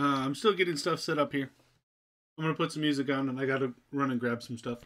I'm still getting stuff set up here. I'm going to put some music on, and I got to run and grab some stuff.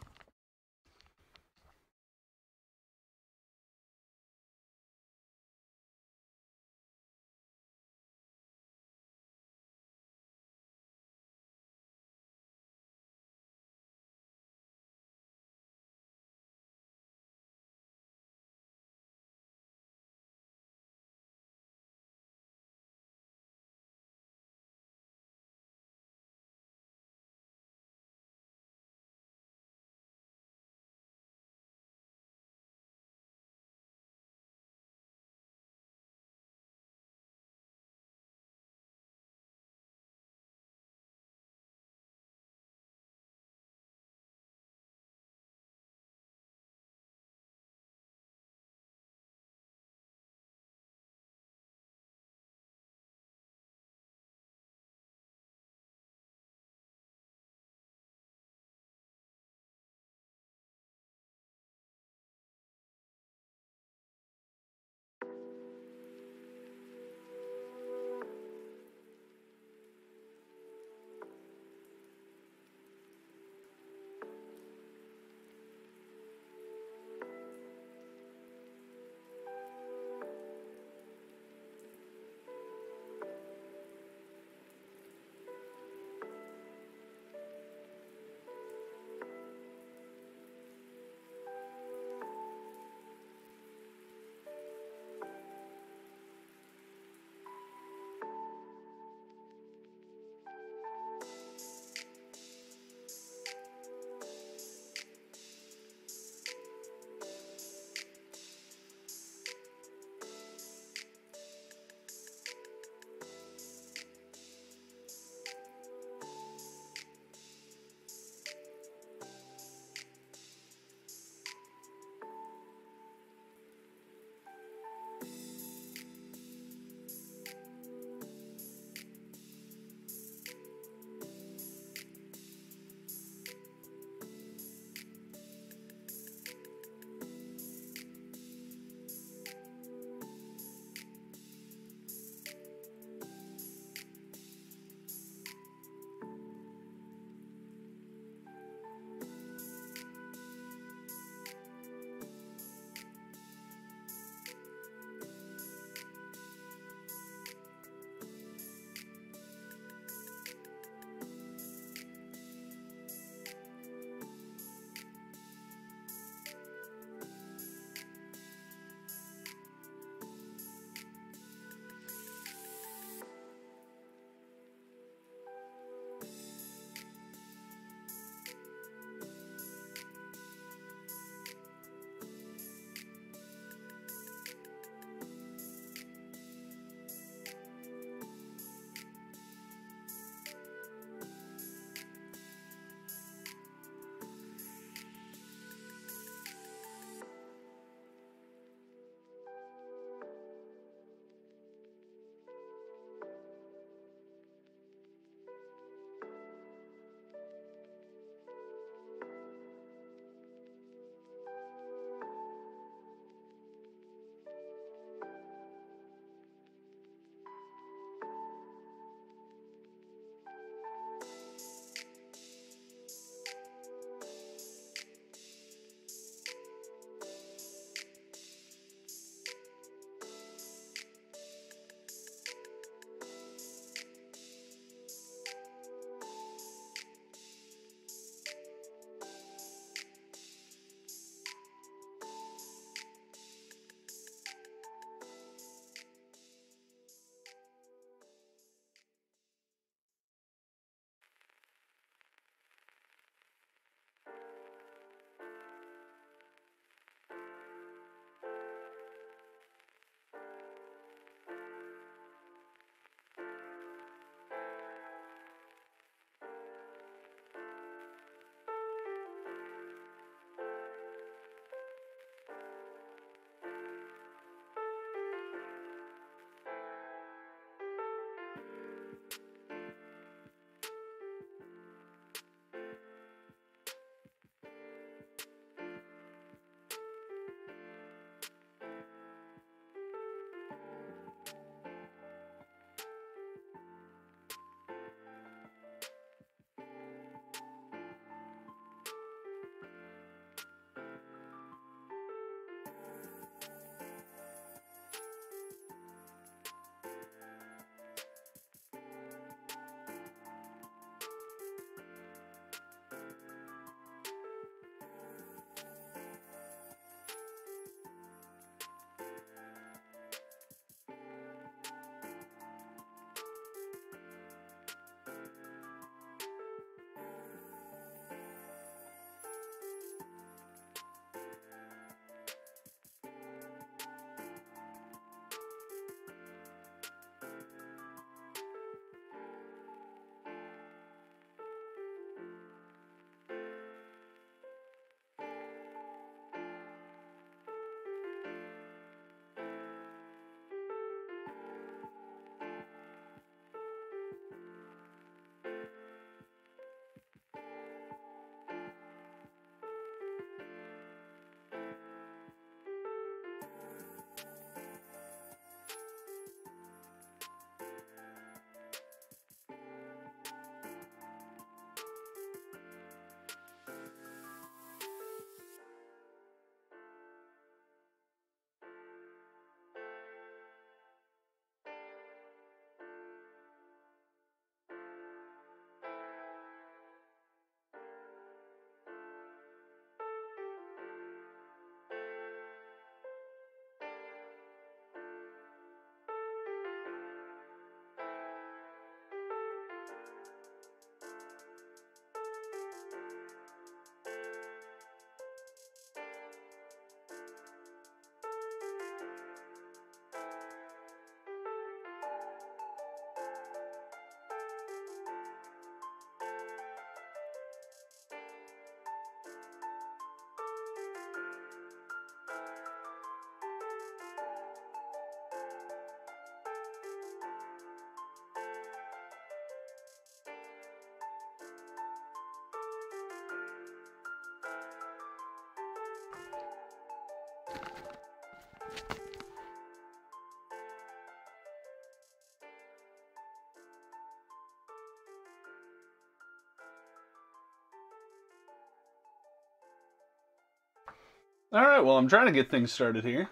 All right, well, I'm trying to get things started here.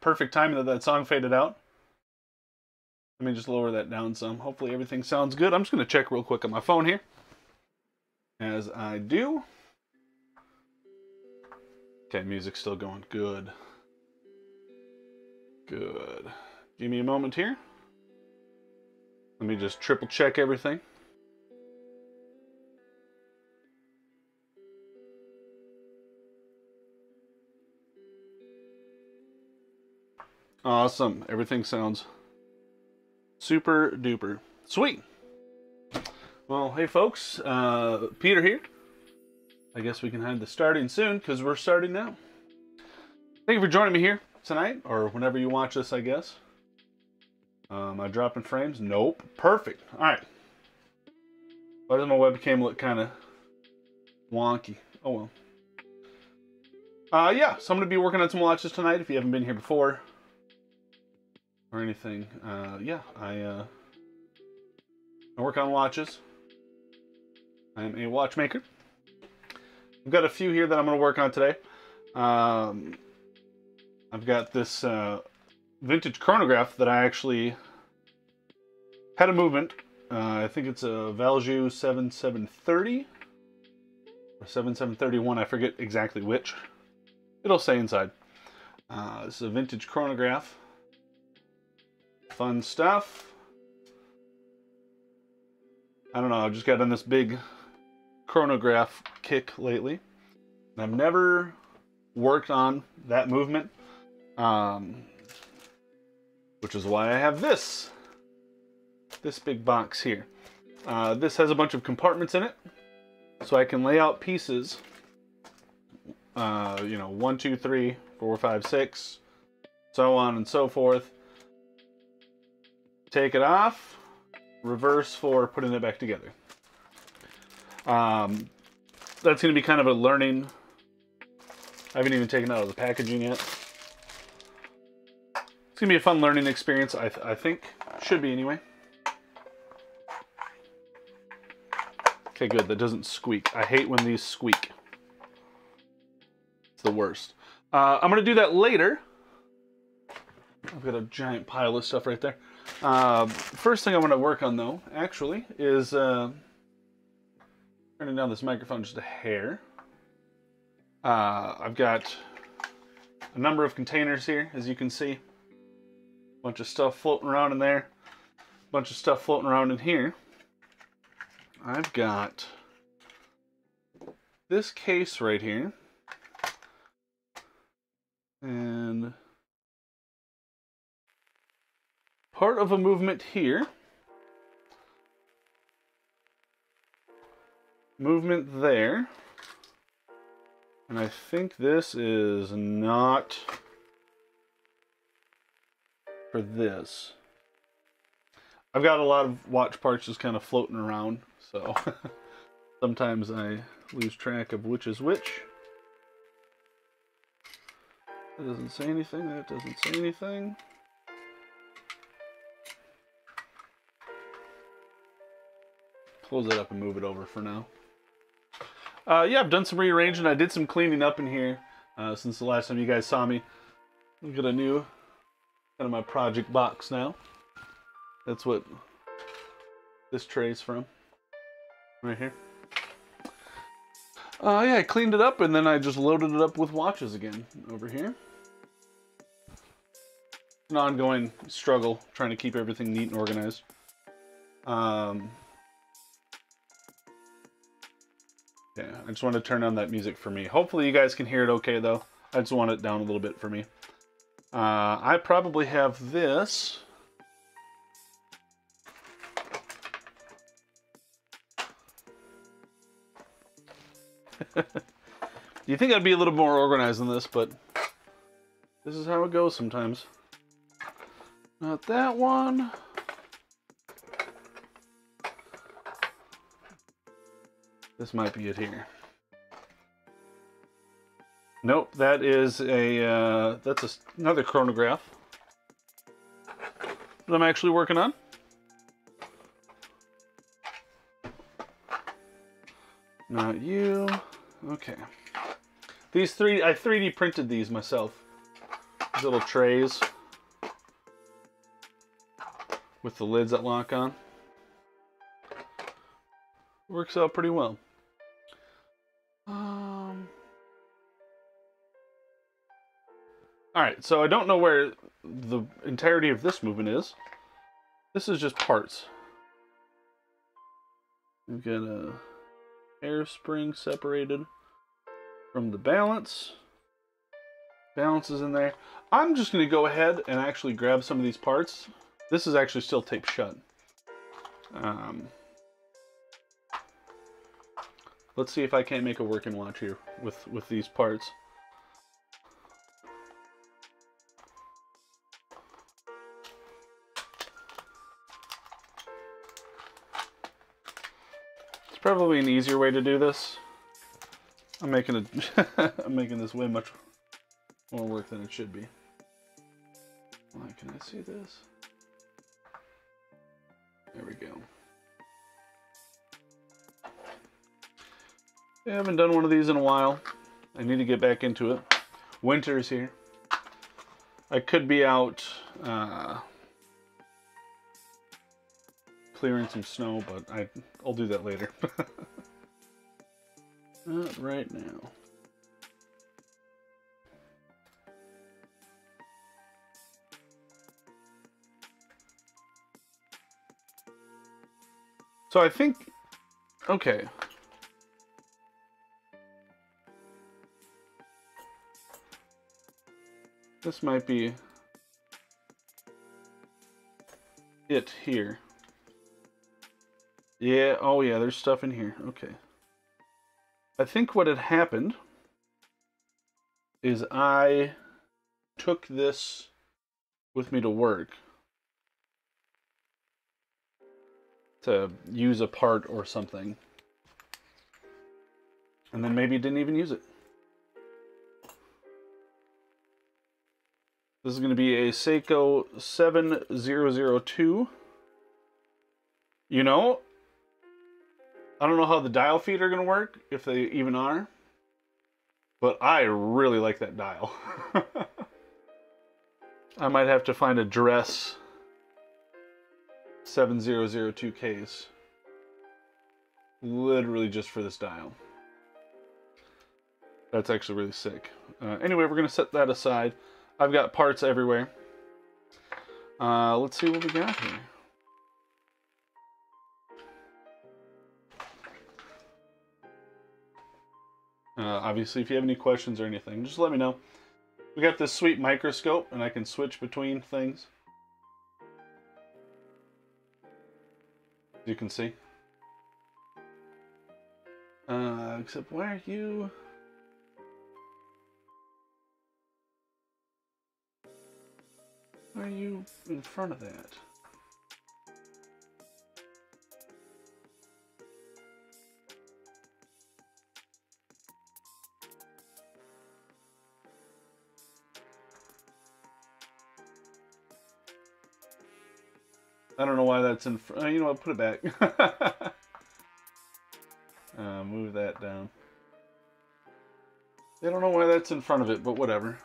Perfect timing that that song faded out. Let me just lower that down some. Hopefully everything sounds good. I'm just going to check real quick on my phone here. As I do. Okay, music's still going. Good. Good. Give me a moment here. Let me just triple check everything. Awesome. Everything sounds super duper. Sweet. Well, hey folks, Peter here. I guess we can have the starting soon because we're starting now. Thank you for joining me here tonight or whenever you watch this, I guess. Am I dropping frames? Nope. Perfect. All right. Why does my webcam look kind of wonky? Oh, well. Yeah, so I'm going to be working on some watches tonight if you haven't been here before. Or anything. Yeah, I work on watches. I'm a watchmaker. I've got a few here that I'm going to work on today. I've got this vintage chronograph that I actually had a movement. I think it's a Valjoux 7730 or 7731. I forget exactly which. It'll say inside. This is a vintage chronograph. Fun stuff. I don't know, I've just got on this big chronograph kick lately. And I've never worked on that movement, which is why I have this big box here. This has a bunch of compartments in it, so I can lay out pieces, you know, 1, 2, 3, 4, 5, 6, so on and so forth. Take it off, reverse for putting it back together. That's going to be kind of a learning. I haven't even taken it out of the packaging yet. It's going to be a fun learning experience, I think. Should be, anyway. Okay, good. That doesn't squeak. I hate when these squeak. It's the worst. I'm going to do that later. I've got a giant pile of stuff right there. First thing I want to work on, though, actually, is turning down this microphone just a hair. I've got a number of containers here, as you can see. A bunch of stuff floating around in there. A bunch of stuff floating around in here. I've got this case right here. And part of a movement here. Movement there. And I think this is not for this. I've got a lot of watch parts just kind of floating around, so sometimes I lose track of which is which. That doesn't say anything, that doesn't say anything. Close that up and move it over for now. Yeah, I've done some rearranging. I did some cleaning up in here since the last time you guys saw me. I've got a new kind of my project box now. That's what this tray's from. Right here. Yeah, I cleaned it up and then I just loaded it up with watches again over here. An ongoing struggle trying to keep everything neat and organized. Yeah, I just want to turn on that music for me. Hopefully you guys can hear it okay, though. I just want it down a little bit for me. I probably have this. You think I'd be a little more organized than this, but this is how it goes sometimes. Not that one. This might be it here. Nope, that is a that's another chronograph that I'm actually working on. Not you. Okay. These three, I 3D printed these myself. These little trays with the lids that lock on. Works out pretty well. Alright, so I don't know where the entirety of this movement is. This is just parts. We've got a air spring separated from the balance. Balance is in there. I'm just going to go ahead and actually grab some of these parts. This is actually still taped shut. Let's see if I can't make a working watch here with these parts. It's probably an easier way to do this. I'm making a I'm making this way much more work than it should be. Why can I see this? There we go. I haven't done one of these in a while. I need to get back into it. Winter's here. I could be out clearing some snow, but I'll do that later. Not right now. So I think, okay. This might be it here. Yeah, oh yeah, there's stuff in here. Okay. I think what had happened is I took this with me to work to use a part or something. And then maybe didn't even use it. This is going to be a Seiko 7002. You know, I don't know how the dial feet are going to work, if they even are, but I really like that dial. I might have to find a dress 7002 case, literally just for this dial. That's actually really sick. Anyway, we're going to set that aside. I've got parts everywhere. Let's see what we got here. Obviously, if you have any questions or anything, just let me know. We got this sweet microscope, and I can switch between things. You can see. Except, why are you... Why are you in front of that? I don't know why that's in front. You know what? Put it back. Move that down. I don't know why that's in front of it, but whatever.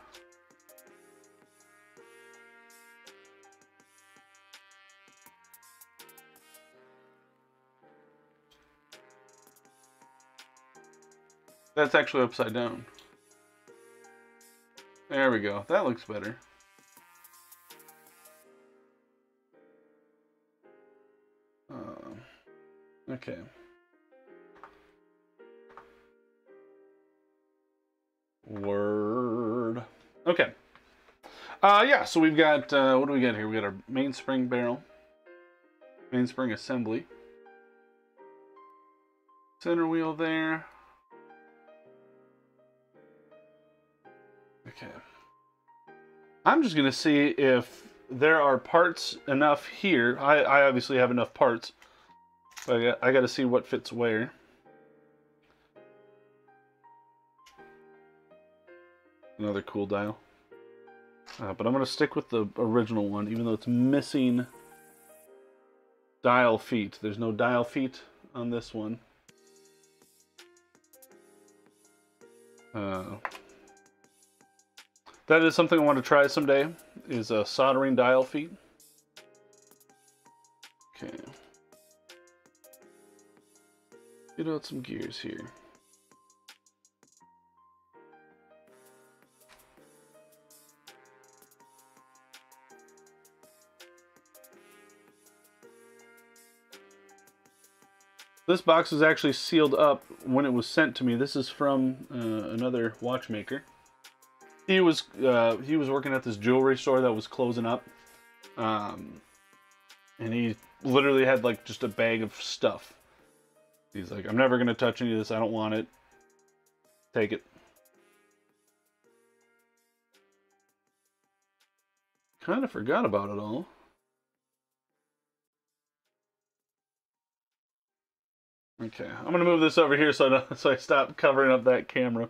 That's actually upside down. There we go. That looks better. Okay. Word. Okay. Yeah, so we've got, what do we got here? We got our mainspring barrel, mainspring assembly, center wheel there. Okay. I'm just going to see if there are parts enough here. I obviously have enough parts. I got to see what fits where. Another cool dial. But I'm going to stick with the original one, even though it's missing dial feet. There's no dial feet on this one. That is something I want to try someday, is soldering dial feet. Okay. Get out some gears here. This box was actually sealed up when it was sent to me. This is from another watchmaker. He was working at this jewelry store that was closing up, and he literally had like just a bag of stuff. He's like, I'm never gonna touch any of this. I don't want it. Take it. Kind of forgot about it all. Okay, I'm gonna move this over here so I stop covering up that camera.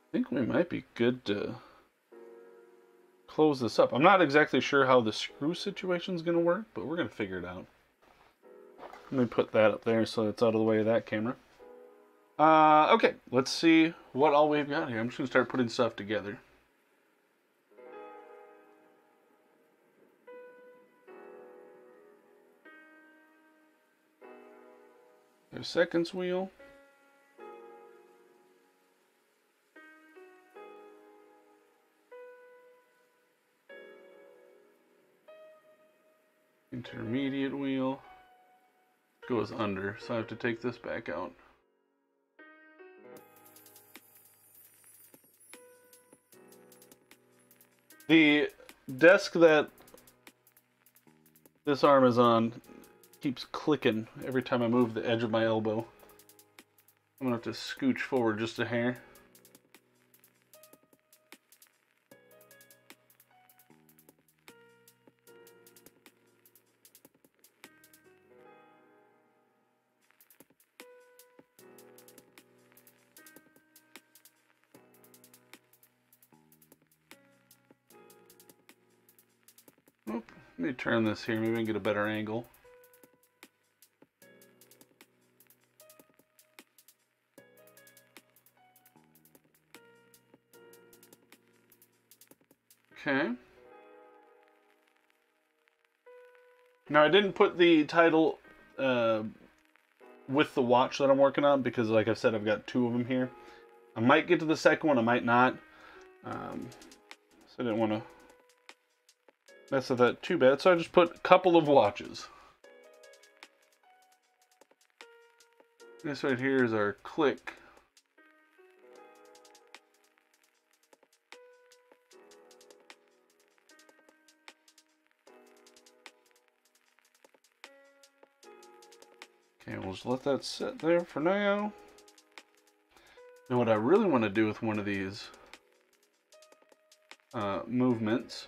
I think we might be good to close this up. I'm not exactly sure how the screw situation is gonna work, but we're gonna figure it out. Let me put that up there so it's out of the way of that camera. Okay, let's see what all we've got here. I'm just gonna start putting stuff together. There's seconds wheel. Intermediate wheel. Goes under, so I have to take this back out. The desk that this arm is on keeps clicking every time I move the edge of my elbow. I'm gonna have to scooch forward just a hair. Let me turn this here, maybe I can get a better angle. Okay. Now I didn't put the title with the watch that I'm working on because, like I said, I've got two of them here. I might get to the second one, I might not. So I didn't want to mess with that too bad, so I just put a couple of watches. This right here is our click. Okay, we'll just let that sit there for now. Now what I really want to do with one of these movements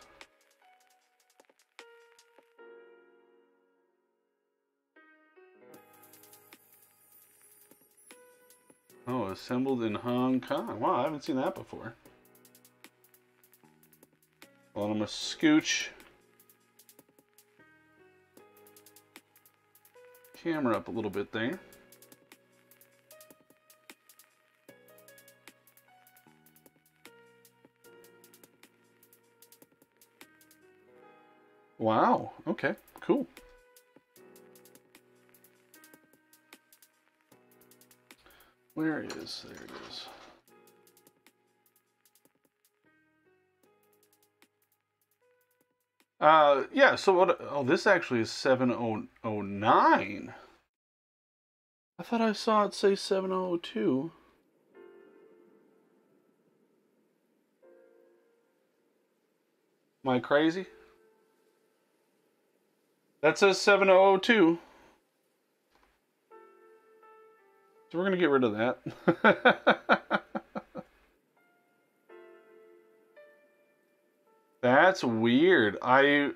assembled in Hong Kong. Wow, I haven't seen that before. Well, I'm gonna scooch camera up a little bit there. Wow, okay, cool. Where is, there it is. Yeah, so what, oh, this actually is 7009. I thought I saw it say 7002. Am I crazy? That says 7002. So we're going to get rid of that. That's weird. I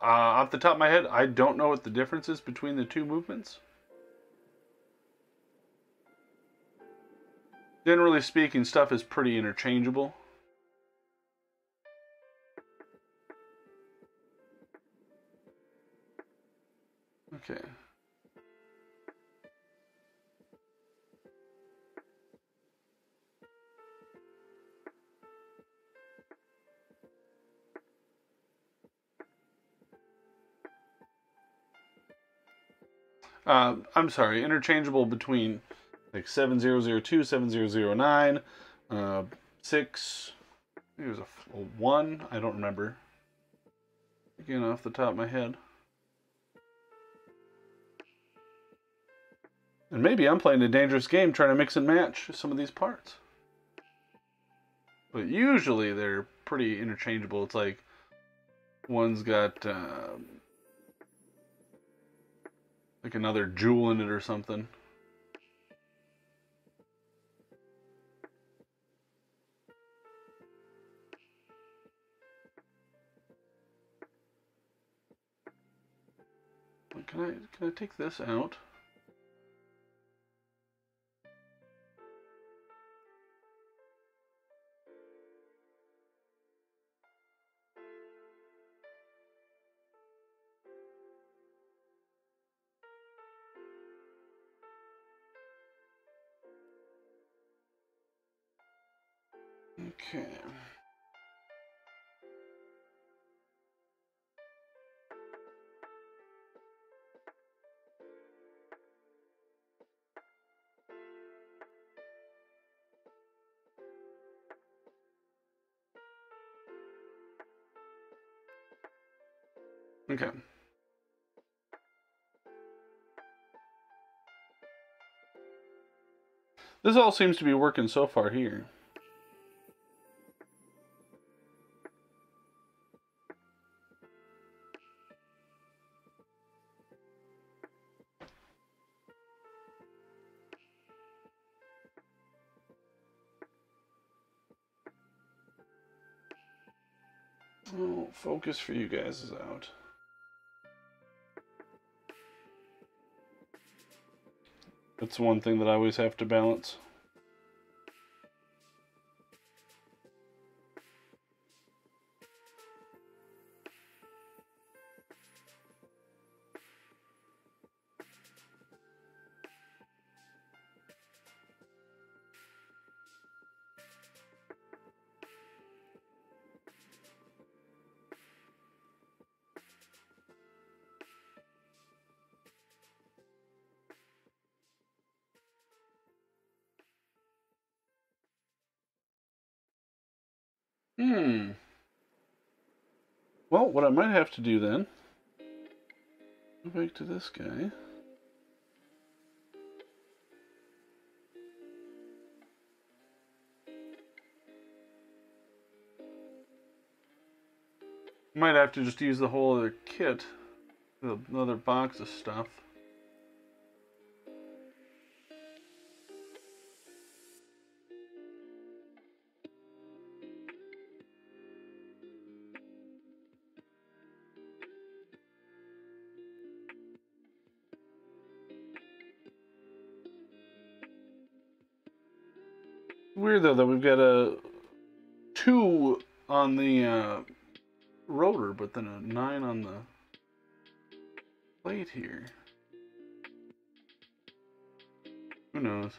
Off the top of my head, I don't know what the difference is between the two movements. Generally speaking, stuff is pretty interchangeable. Okay. I'm sorry, interchangeable between like 7002, 7009, 6, it was a 1, I don't remember. Again, off the top of my head. And maybe I'm playing a dangerous game trying to mix and match some of these parts. But usually they're pretty interchangeable. It's like one's got like another jewel in it or something. Can I take this out? Okay. Okay. This all seems to be working so far here. Oh, focus for you guys is out. That's one thing that I always have to balance. Well, what I might have to do then, go back to this guy. Might have to just use the whole other kit, another box of stuff. Weird though that we've got a 2 on the rotor, but then a 9 on the plate here. Who knows?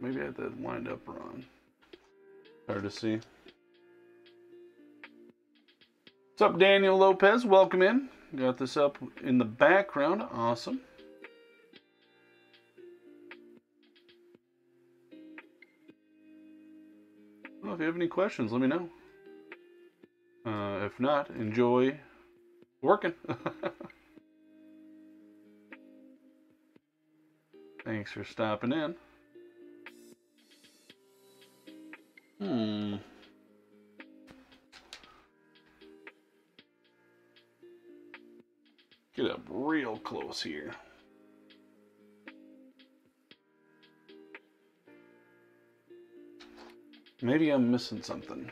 Maybe I had that lined up wrong. Hard to see. What's up, Daniel Lopez? Welcome in. Got this up in the background. Awesome. Well, if you have any questions, let me know. If not, enjoy working. Thanks for stopping in. Get up real close here. Maybe I'm missing something.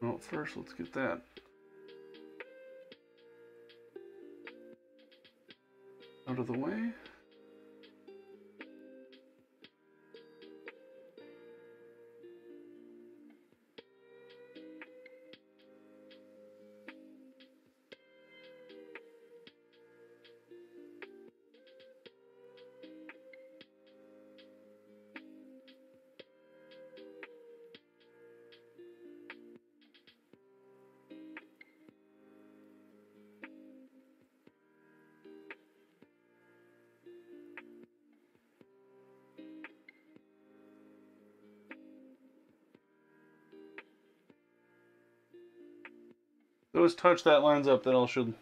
Well, first, let's get that. Out of the way. Always touch that lines up, that all should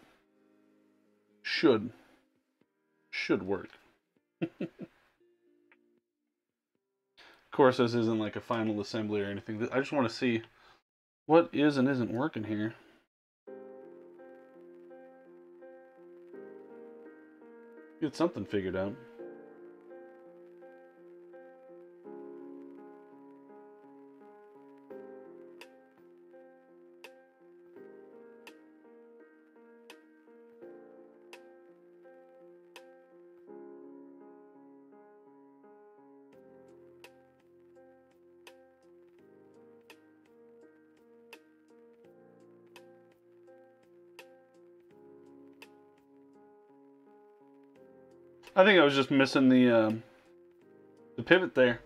work. Of course, this isn't like a final assembly or anything. I just want to see what is and isn't working here. Get something figured out. I think I was just missing the pivot there.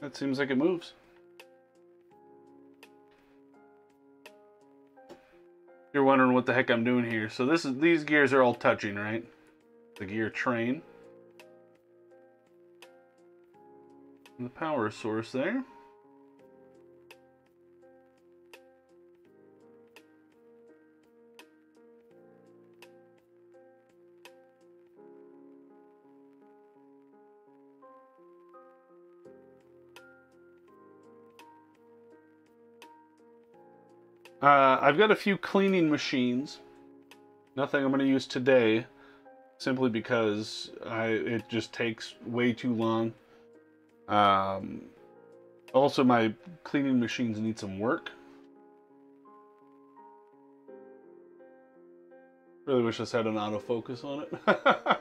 That seems like it moves. You're wondering what the heck I'm doing here. So this is, these gears are all touching, right? The gear train. The power source there. I've got a few cleaning machines. Nothing I'm going to use today, simply because it just takes way too long. Also, my cleaning machines need some work. Really wish this had an autofocus on it. I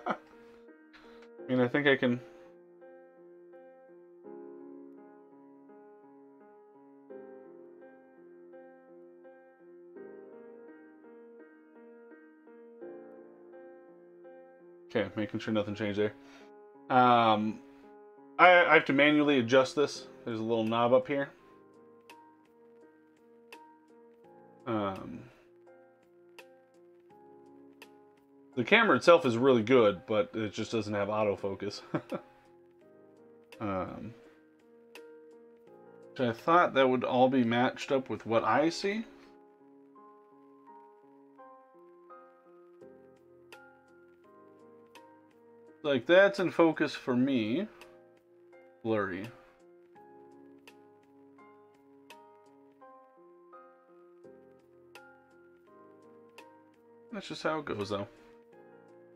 mean, I think I can... Okay, making sure nothing changed there. I have to manually adjust this. There's a little knob up here. The camera itself is really good, but it just doesn't have autofocus. Which I thought that would all be matched up with what I see. Like, that's in focus for me. Blurry. That's just how it goes, though.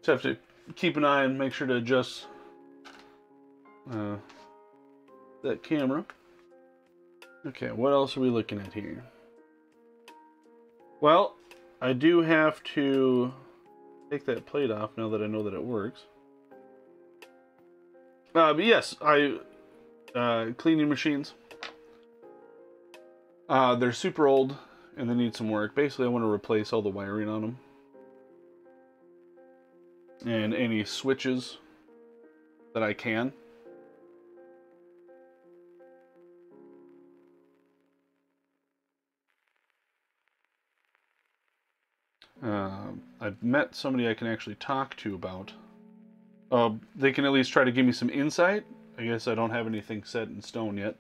Just have to keep an eye and make sure to adjust that camera. Okay, what else are we looking at here? Well, I do have to take that plate off now that I know that it works. But yes, cleaning machines. They're super old and they need some work. Basically, I want to replace all the wiring on them. And any switches that I can. I've met somebody I can actually talk to about. They can at least try to give me some insight. I guess I don't have anything set in stone yet.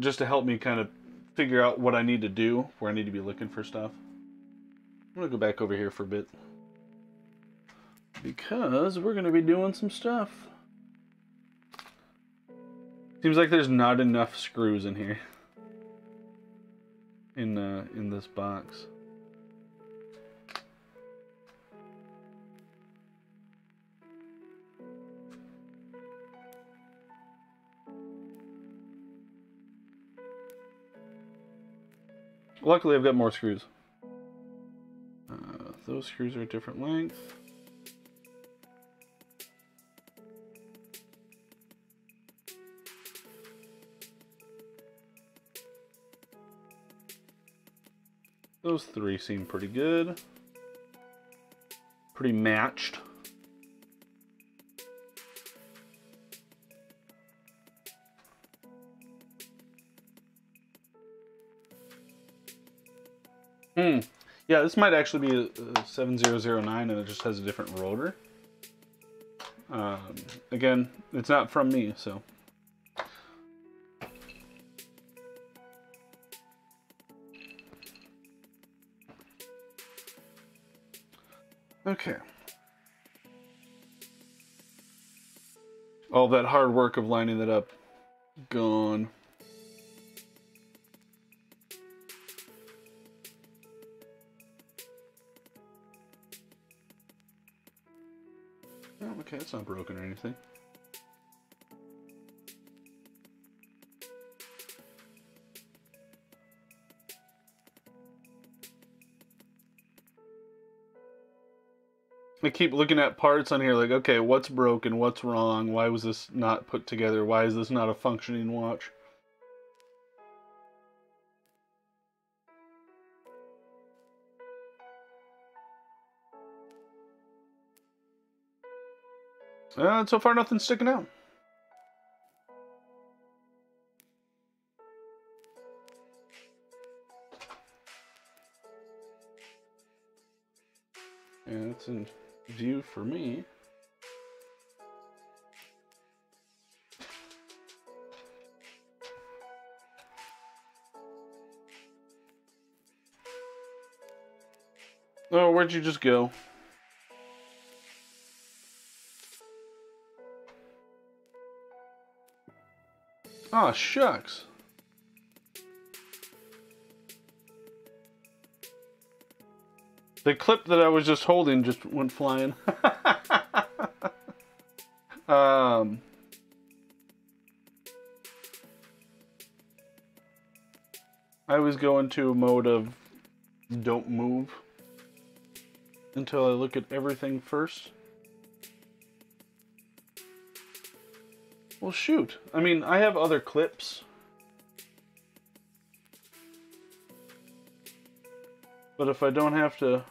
Just to help me kind of figure out what I need to do, where I need to be looking for stuff. I'm going to go back over here for a bit, because we're going to be doing some stuff. Seems like there's not enough screws in here. In this box. Luckily, I've got more screws. Those screws are a different length. Those three seem pretty good. Pretty matched. Yeah, this might actually be a 7009 and it just has a different rotor. Again, it's not from me, so. Okay. All that hard work of lining that up, gone. Oh, okay, it's not broken or anything. I keep looking at parts on here like, okay, what's broken? What's wrong? Why was this not put together? Why is this not a functioning watch? So far, nothing's sticking out. Yeah, that's in view for me. Oh, where'd you just go? Aw, shucks. The clip that I was just holding just went flying. I was going to a mode of don't move until I look at everything first. Well, shoot. I mean, I have other clips. But if I don't have to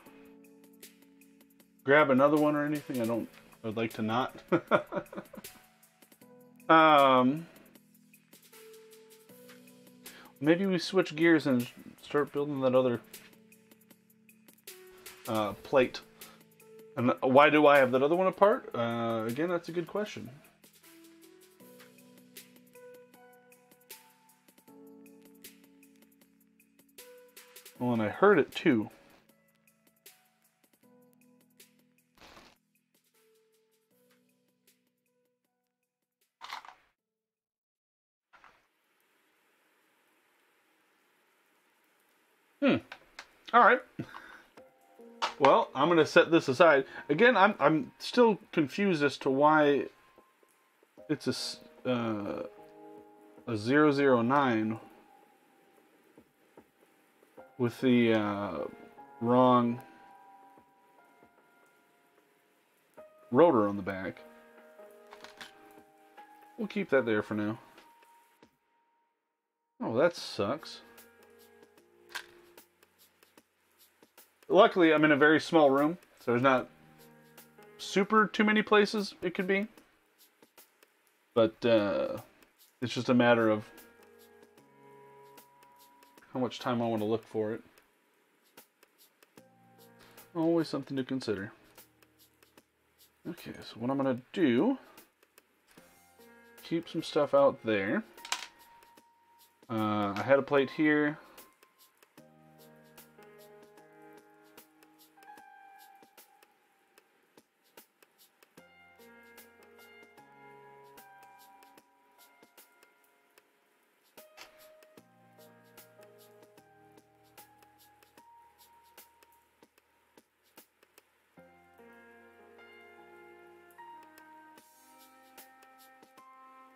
grab another one or anything, I'd like to not. Maybe we switch gears and start building that other plate. And why do I have that other one apart? Again, that's a good question. Well, and I heard it too. All right. Well, I'm going to set this aside. Again, I'm still confused as to why it's a 009. With the wrong rotor on the back. We'll keep that there for now. Oh, that sucks. Luckily, I'm in a very small room, so there's not super too many places it could be. But it's just a matter of how much time I want to look for it. Always something to consider. Okay, so what I'm going to do, keep some stuff out there. I had a plate here.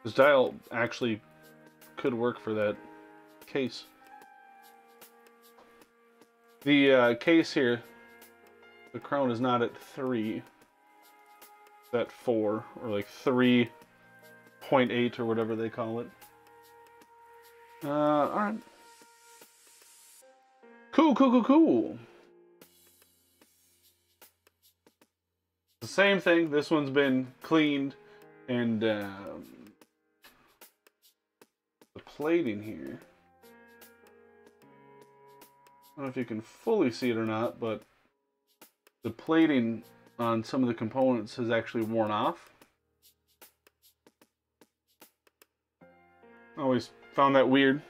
This dial actually could work for that case. The case here, the crown is not at 3. It's at 4, or like 3.8 or whatever they call it. Alright. Cool, cool, cool, cool. The same thing. This one's been cleaned and the plate in here. I don't know if you can fully see it or not, but the plating on some of the components has actually worn off. I always found that weird,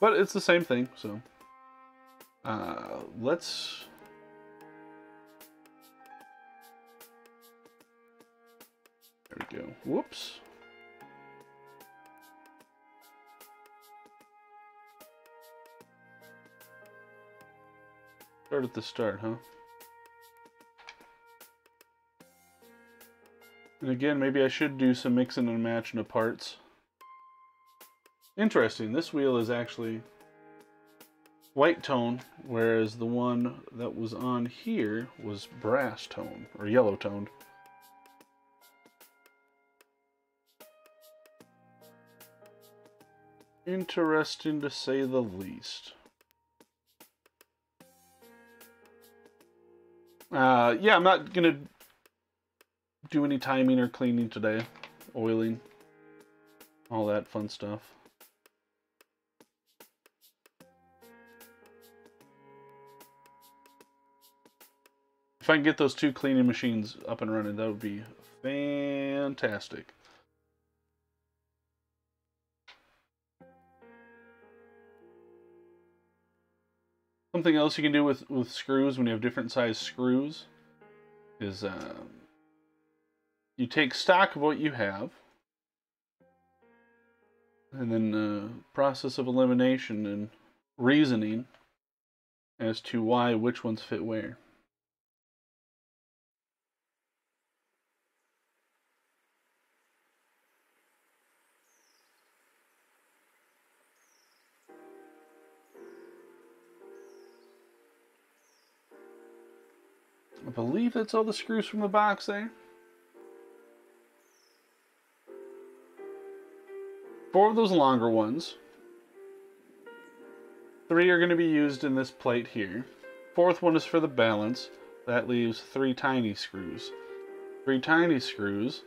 but it's the same thing. So let's there we go. Whoops. Start at the start, huh? And again, maybe I should do some mixing and matching of parts. Interesting, this wheel is actually white tone, whereas the one that was on here was brass tone, or yellow toned. Interesting to say the least. Yeah, I'm not gonna do any timing or cleaning today, oiling, all that fun stuff. If I can get those two cleaning machines up and running, that would be fantastic. Something else you can do with screws when you have different size screws is you take stock of what you have, and then process of elimination and reasoning as to why which ones fit where. I believe that's all the screws from the box there. 4 of those longer ones. 3 are going to be used in this plate here. 4th one is for the balance. That leaves 3 tiny screws. 3 tiny screws.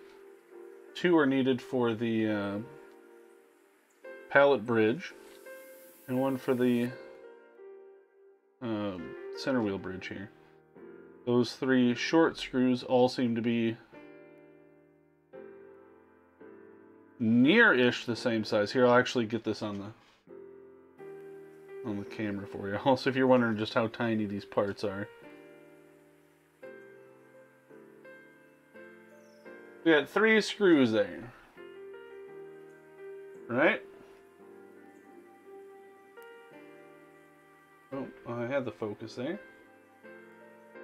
2 are needed for the pallet bridge, and 1 for the center wheel bridge here. Those 3 short screws all seem to be near-ish the same size. Here, I'll actually get this on the camera for you. Also, if you're wondering just how tiny these parts are. We got 3 screws there. Right? Oh, I had the focus there.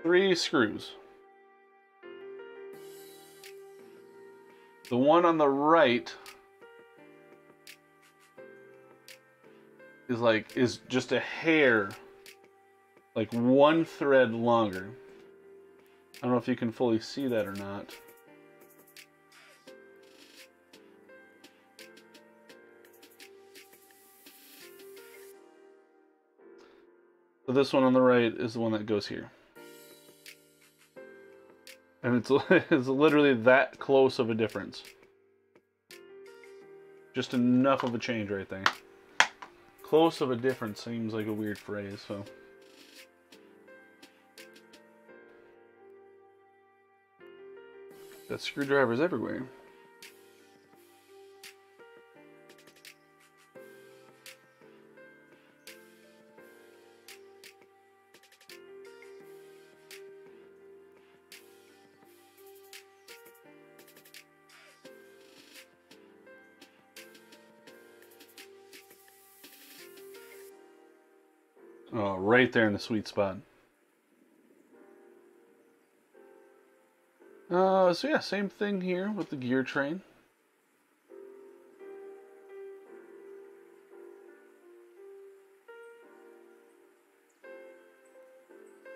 3 screws. The one on the right is like, is just a hair, like 1 thread longer. I don't know if you can fully see that or not. So this one on the right is the one that goes here. And it's literally that close of a difference. Just enough of a change right there. Close of a difference seems like a weird phrase, so. Got screwdrivers everywhere. Oh, right there in the sweet spot. So yeah, same thing here with the gear train.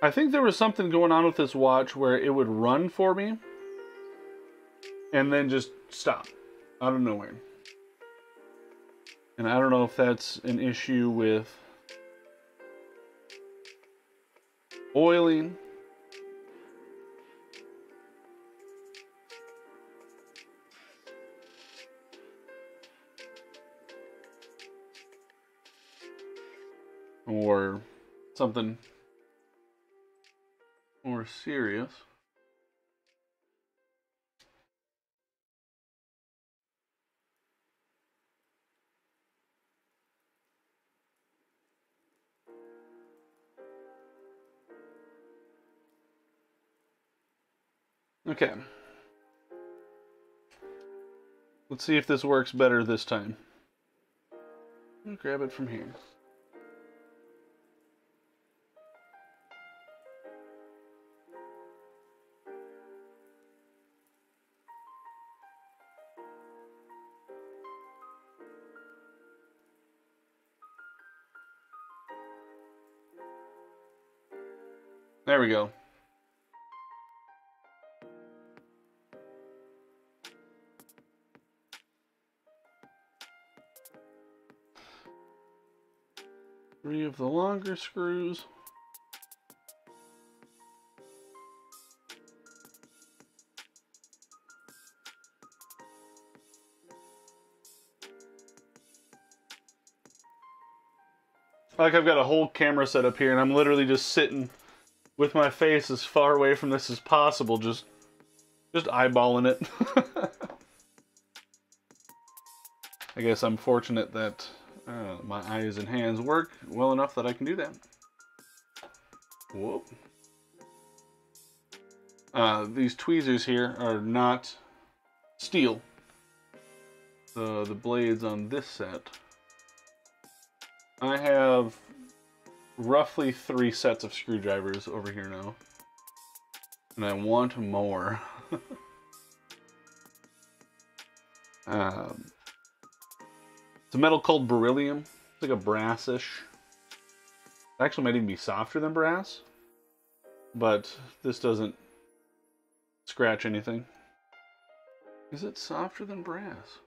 I think there was something going on with this watch where it would run for me and then just stop out of nowhere. And I don't know if that's an issue with oiling. Or something more serious. Okay. Let's see if this works better this time. I'll grab it from here. There we go. Three of the longer screws. Like, I've got a whole camera set up here and I'm literally just sitting with my face as far away from this as possible, just eyeballing it. I guess I'm fortunate that my eyes and hands work well enough that I can do that. Whoop. These tweezers here are not steel. The blades on this set. I have roughly 3 sets of screwdrivers over here now, and I want more. It's a metal called beryllium. It's like a brassish. It actually might even be softer than brass, but this doesn't scratch anything. Is it softer than brass?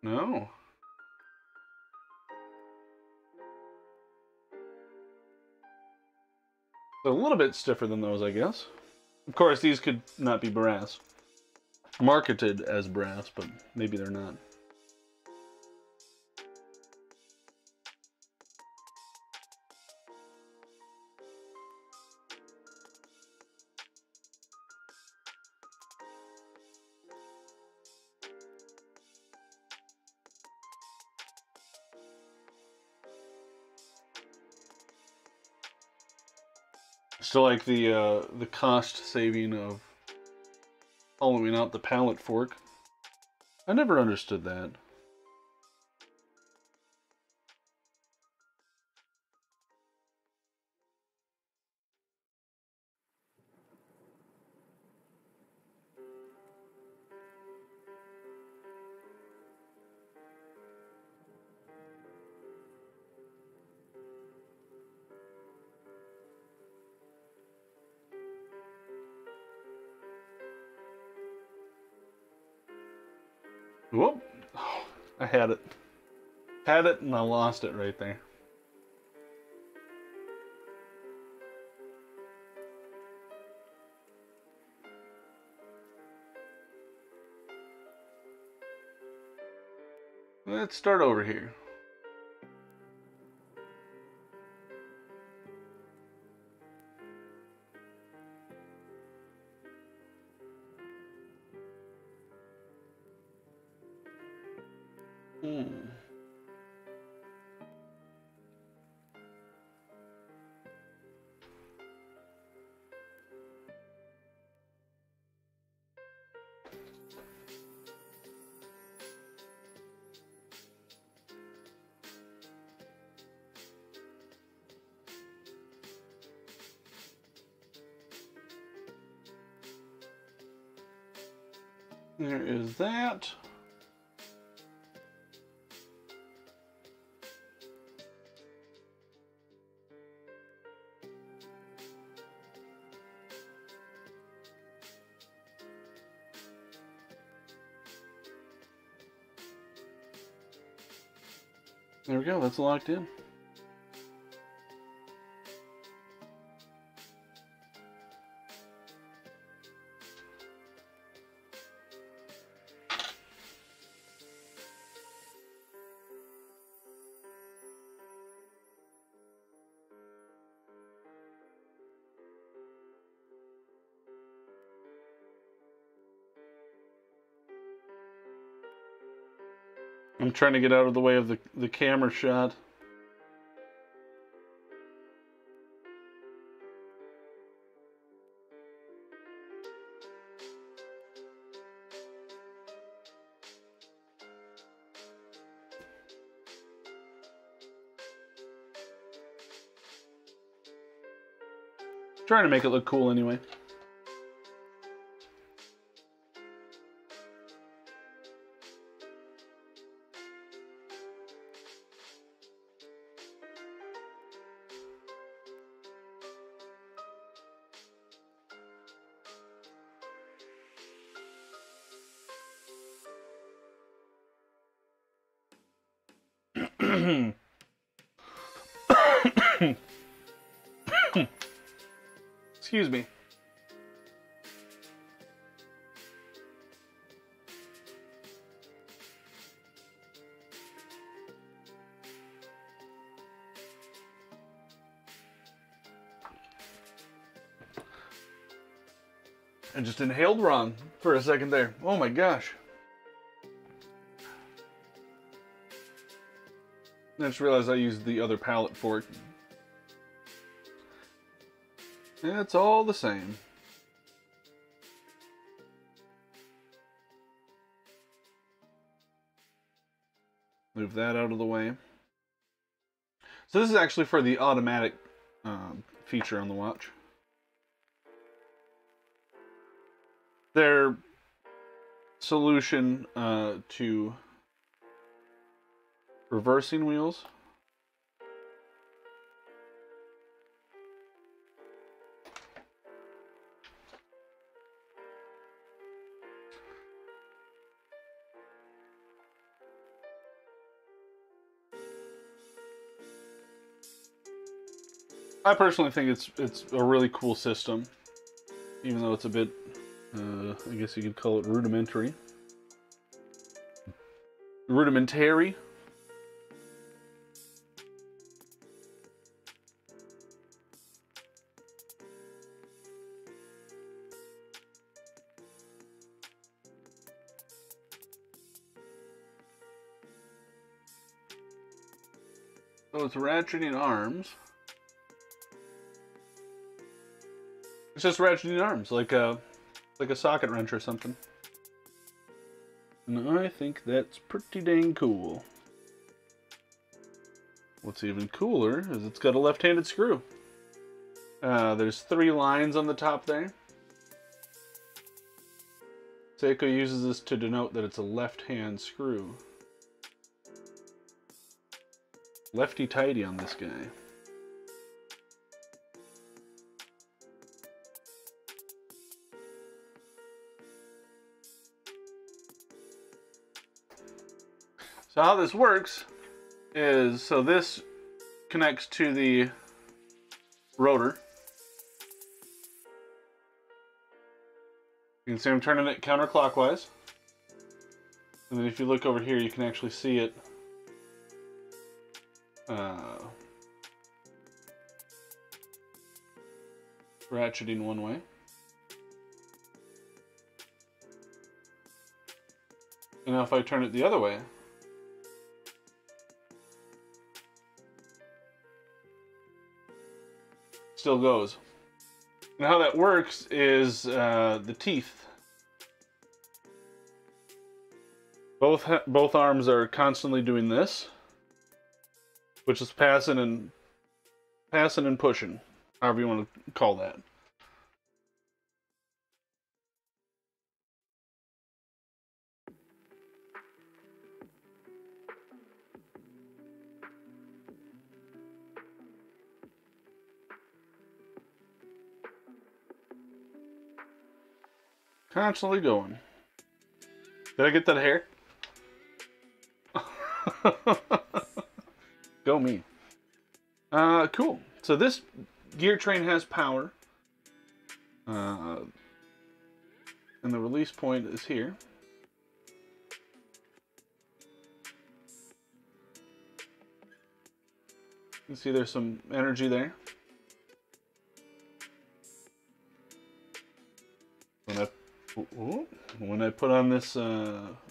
No. A little bit stiffer than those, I guess. Of course, these could not be brass. Marketed as brass, but maybe they're not. Still like the cost saving of hollowing out the pallet fork. I never understood that. Whoop! Oh, I had it. Had it and I lost it right there. Let's start over here. There is that. There we go, that's locked in. I'm trying to get out of the way of the camera shot. Trying to make it look cool anyway. Excuse me. I just inhaled Ron for a second there. Oh my gosh. I just realized I used the other palette fork. It's all the same. Move that out of the way. So this is actually for the automatic feature on the watch. Their solution to reversing wheels I personally think it's a really cool system, even though it's a bit I guess you could call it rudimentary. So it's ratcheting arms. It's just ratcheting arms, like a socket wrench or something. And I think that's pretty dang cool. What's even cooler is it's got a left-handed screw. There's 3 lines on the top there. Seiko uses this to denote that it's a left-hand screw. Lefty tighty on this guy. So how this works is, so this connects to the rotor. You can see I'm turning it counterclockwise. And then if you look over here, you can actually see it ratcheting one way. And now if I turn it the other way, still goes. And how that works is the teeth. Both arms are constantly doing this, which is passing and pushing, however you want to call that. Constantly going. Did I get that hair? Go me. Cool. So this gear train has power. And the release point is here. You can see there's some energy there. When I put on this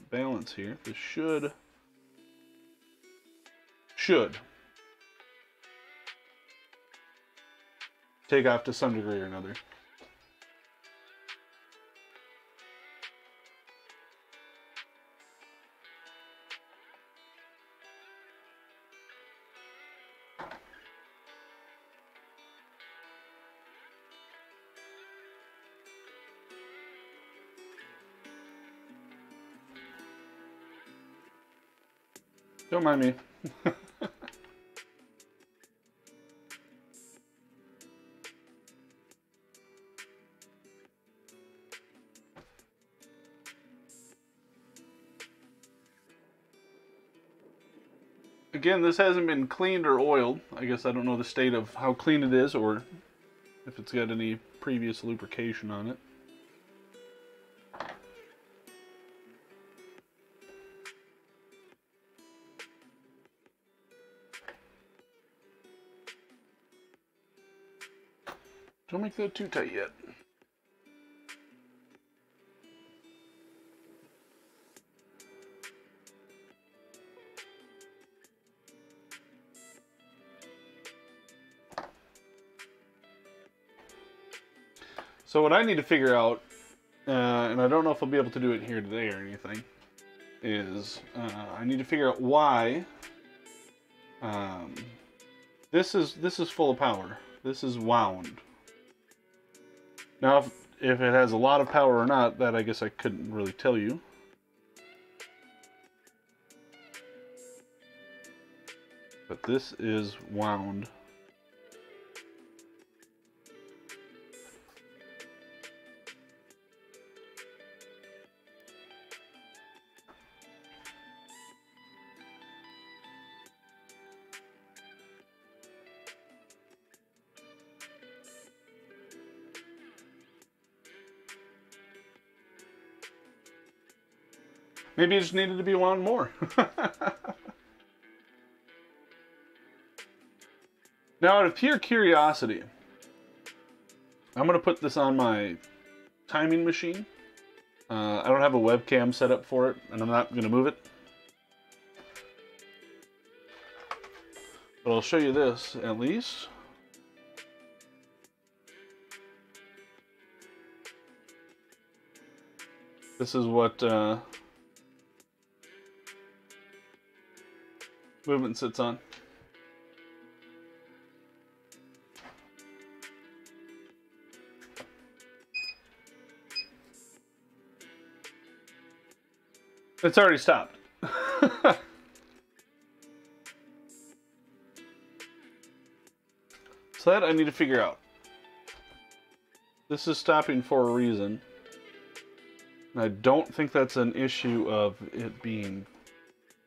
balance here, this should take off to some degree or another. Don't mind me. Again, this hasn't been cleaned or oiled. I guess I don't know the state of how clean it is or if it's got any previous lubrication on it. Don't make that too tight yet. So what I need to figure out, and I don't know if I'll be able to do it here today or anything, is I need to figure out why this is full of power. This is wound. Now, if it has a lot of power or not, that I guess I couldn't really tell you. But this is wound. Maybe it just needed to be wound more. Now, out of pure curiosity, I'm going to put this on my timing machine. I don't have a webcam set up for it, and I'm not going to move it. But I'll show you this, at least. This is what... movement sits on. It's already stopped. So that I need to figure out. This is stopping for a reason. And I don't think that's an issue of it being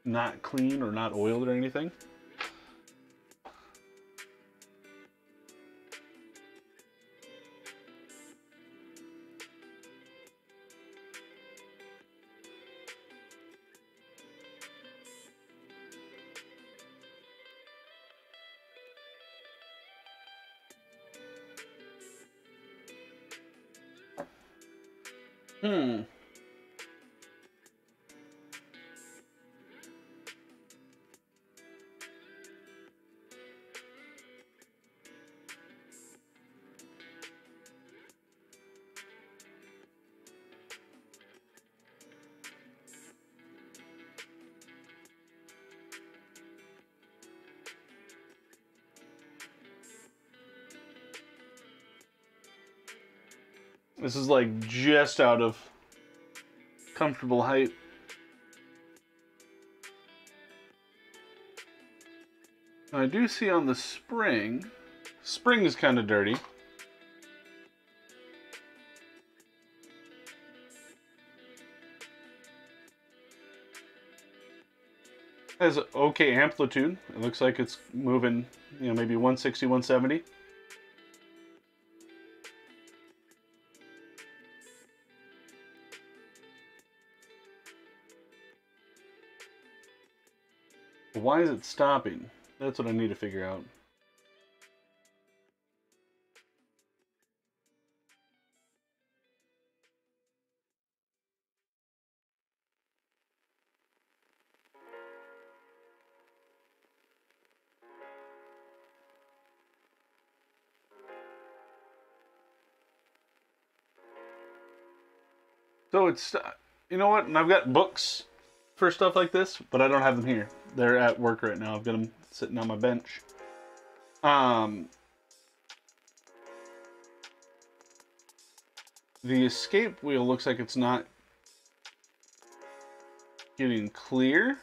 not clean or not oiled or anything. This is like just out of comfortable height. I do see on the spring is kind of dirty. has okay amplitude. It looks like it's moving, you know, maybe 160, 170. Why is it stopping? That's what I need to figure out. So it's, you know what, and I've got books for stuff like this, but I don't have them here. They're at work right now. I've got them sitting on my bench. The escape wheel looks like it's not getting clear.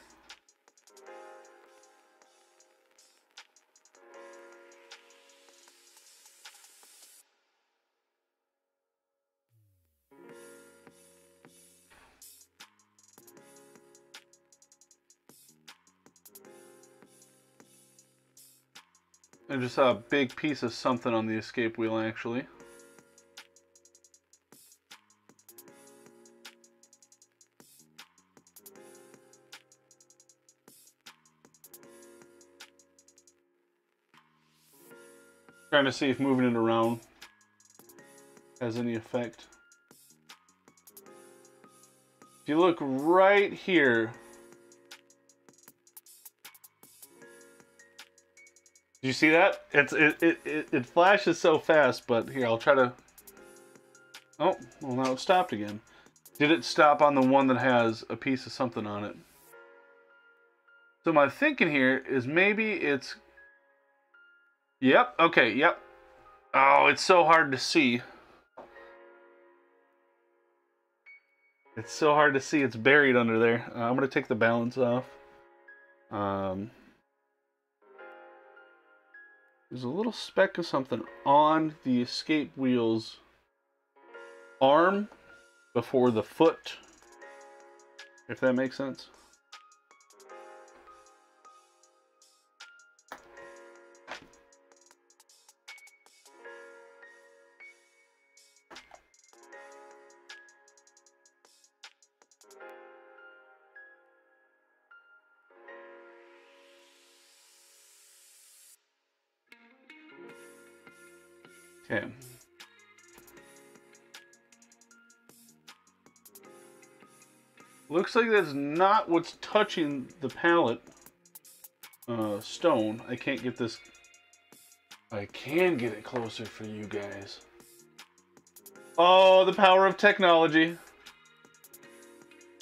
I just saw a big piece of something on the escape wheel, actually. Trying to see if moving it around has any effect. If you look right here, you see that? It flashes so fast, but here, I'll try to... Oh, well, now it stopped again. Did it stop on the one that has a piece of something on it? So my thinking here is maybe it's... Yep, okay, yep. Oh, it's so hard to see. It's so hard to see. It's buried under there. I'm going to take the balance off. There's a little speck of something on the escape wheel's arm before the foot, if that makes sense. Okay. Looks like that's not what's touching the pallet stone. I can't get this. I can get it closer for you guys. Oh, the power of technology.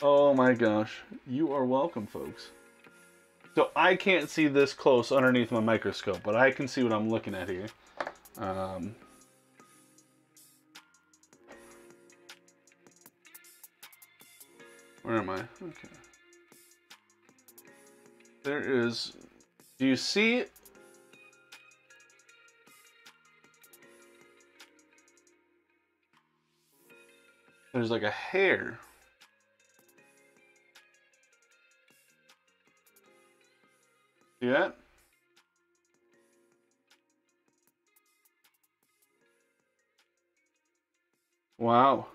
Oh my gosh. You are welcome, folks. So I can't see this close underneath my microscope, but I can see what I'm looking at here. Where am I? Okay. There is... Do you see? There's like a hair. See that? Wow.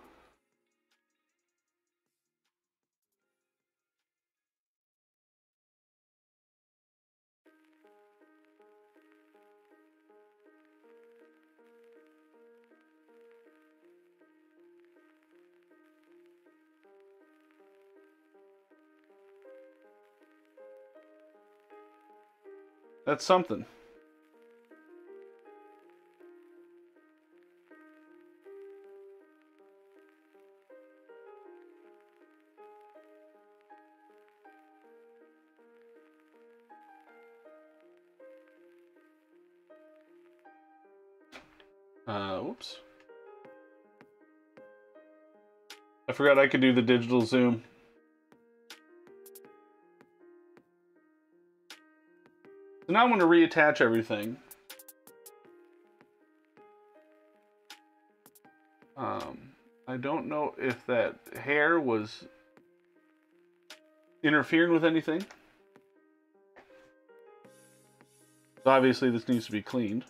That's something. Oops. I forgot I could do the digital zoom. So now I want to reattach everything. I don't know if that hair was interfering with anything. But obviously this needs to be cleaned.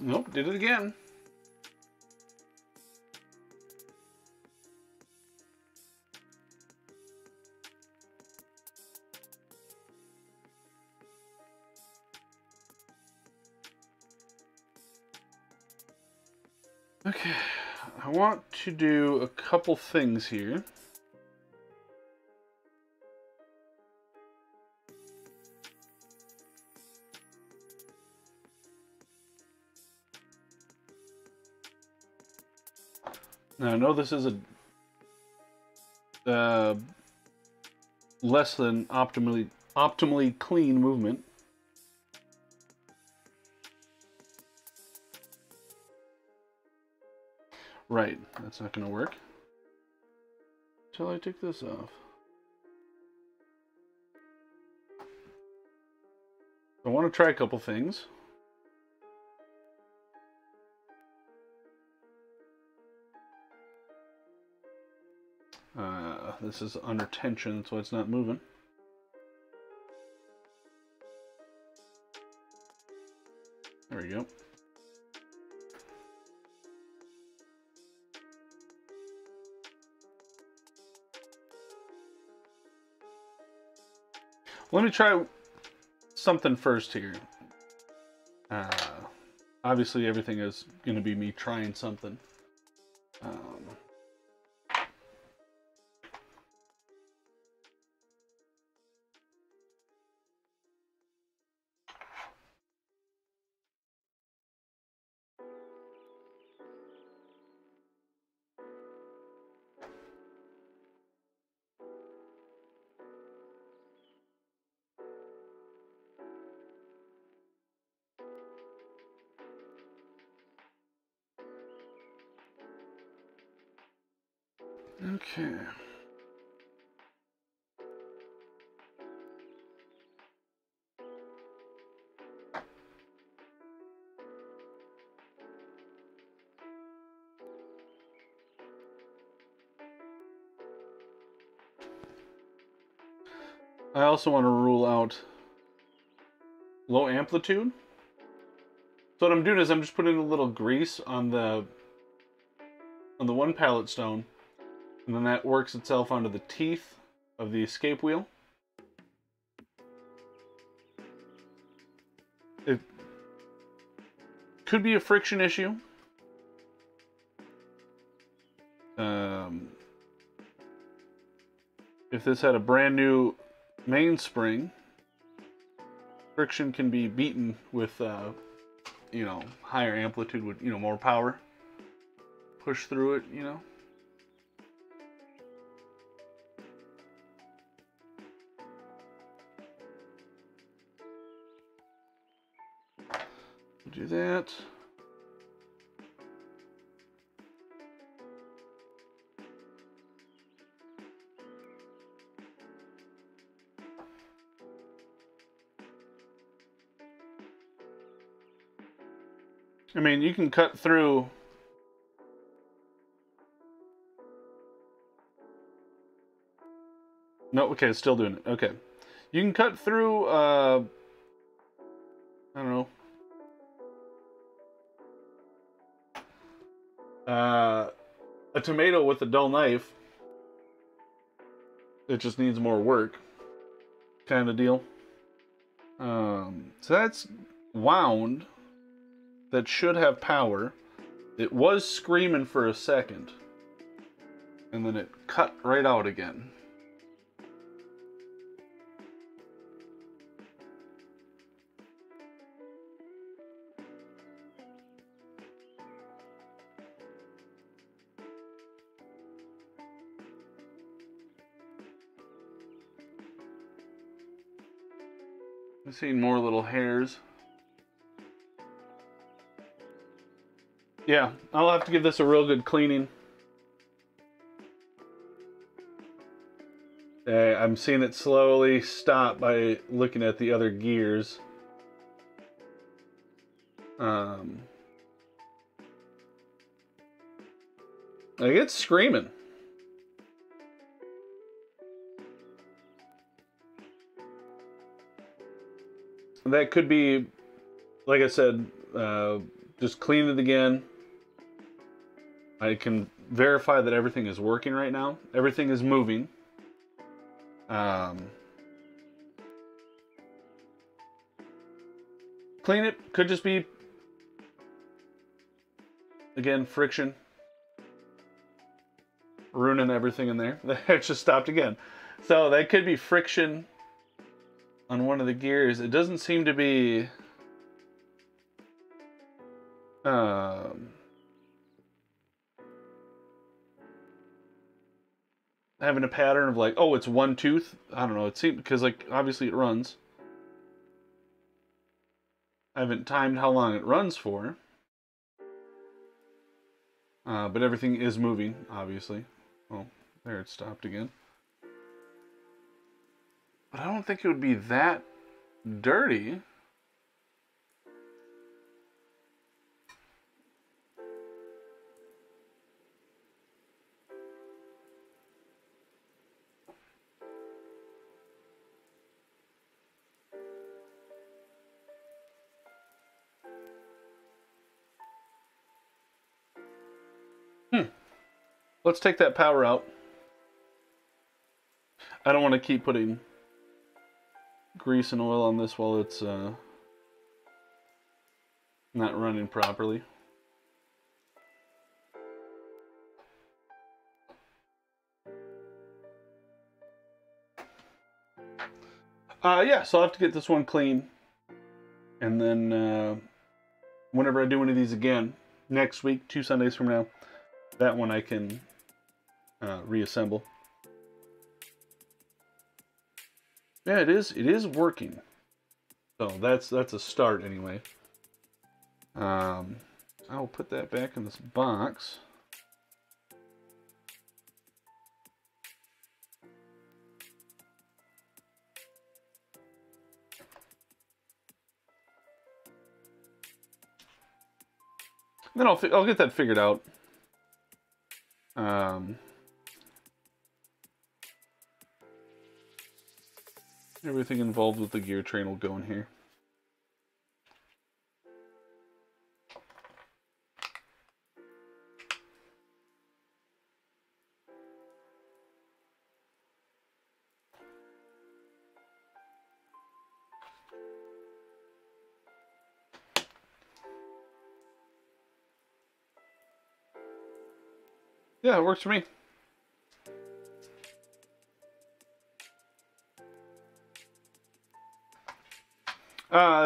Nope, did it again. Okay, I want to do a couple things here. Now, I know this is a less than optimally clean movement. Right, that's not going to work. Until I take this off. I want to try a couple things. This is under tension, so it's not moving. There we go. Let me try something first here. Obviously, everything is going to be me trying something. Okay. I also want to rule out low amplitude. So what I'm doing is I'm just putting a little grease on the one pallet stone. And then that works itself onto the teeth of the escape wheel. It could be a friction issue. If this had a brand new mainspring, friction can be beaten with, higher amplitude with, more power. Push through it, Do that. I mean, you can cut through no, okay, it's still doing it. Okay. You can cut through I don't know. A tomato with a dull knife. It just needs more work, kind of deal. So that's wound. That should have power. It was screaming for a second, and then it cut right out again. I've seen more little hairs. Yeah, I'll have to give this a real good cleaning. I'm seeing it slowly stop by looking at the other gears. Like, it's screaming. That could be, like I said, just cleaned it again. I can verify that everything is working right now. Everything is moving. Clean it. Could just be, again, friction. Ruining everything in there. It just stopped again. So that could be friction on one of the gears. It doesn't seem to be... having a pattern of like, oh, it's one tooth. I don't know. It seems, because like obviously it runs. I haven't timed how long it runs for. But everything is moving, obviously. Oh, there it stopped again. But I don't think it would be that dirty. Let's take that power out. I don't want to keep putting grease and oil on this while it's not running properly. Yeah, so I'll have to get this one clean. And then whenever I do one of these again, next week, 2 Sundays from now, that one I can... reassemble. Yeah, it is working. So that's a start anyway. I'll put that back in this box. Then I'll get that figured out. Everything involved with the gear train will go in here. Yeah, it works for me.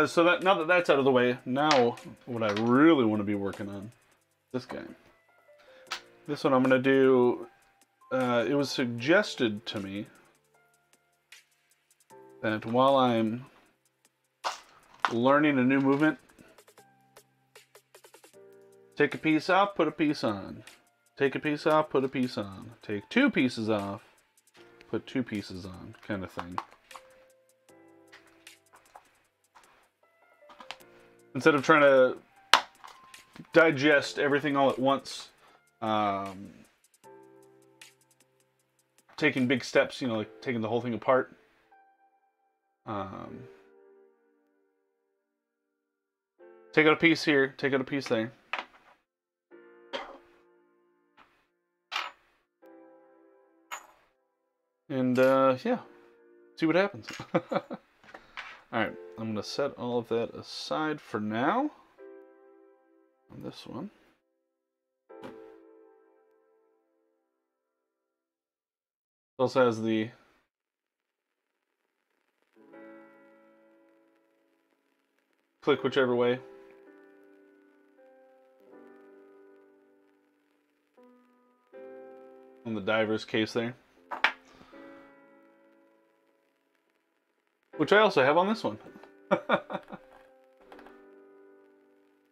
So that now that that's out of the way, now what I really want to be working on, this guy. This one I'm going to do, it was suggested to me that while I'm learning a new movement, take a piece off, put a piece on. Take a piece off, put a piece on. Take 2 pieces off, put 2 pieces on, kind of thing. Instead of trying to digest everything all at once, taking big steps, you know, like taking the whole thing apart. Take out a piece here, take out a piece there. And yeah, see what happens. All right, I'm gonna set all of that aside for now on this one. It also has the click whichever way. On the diver's case there. Which I also have on this one.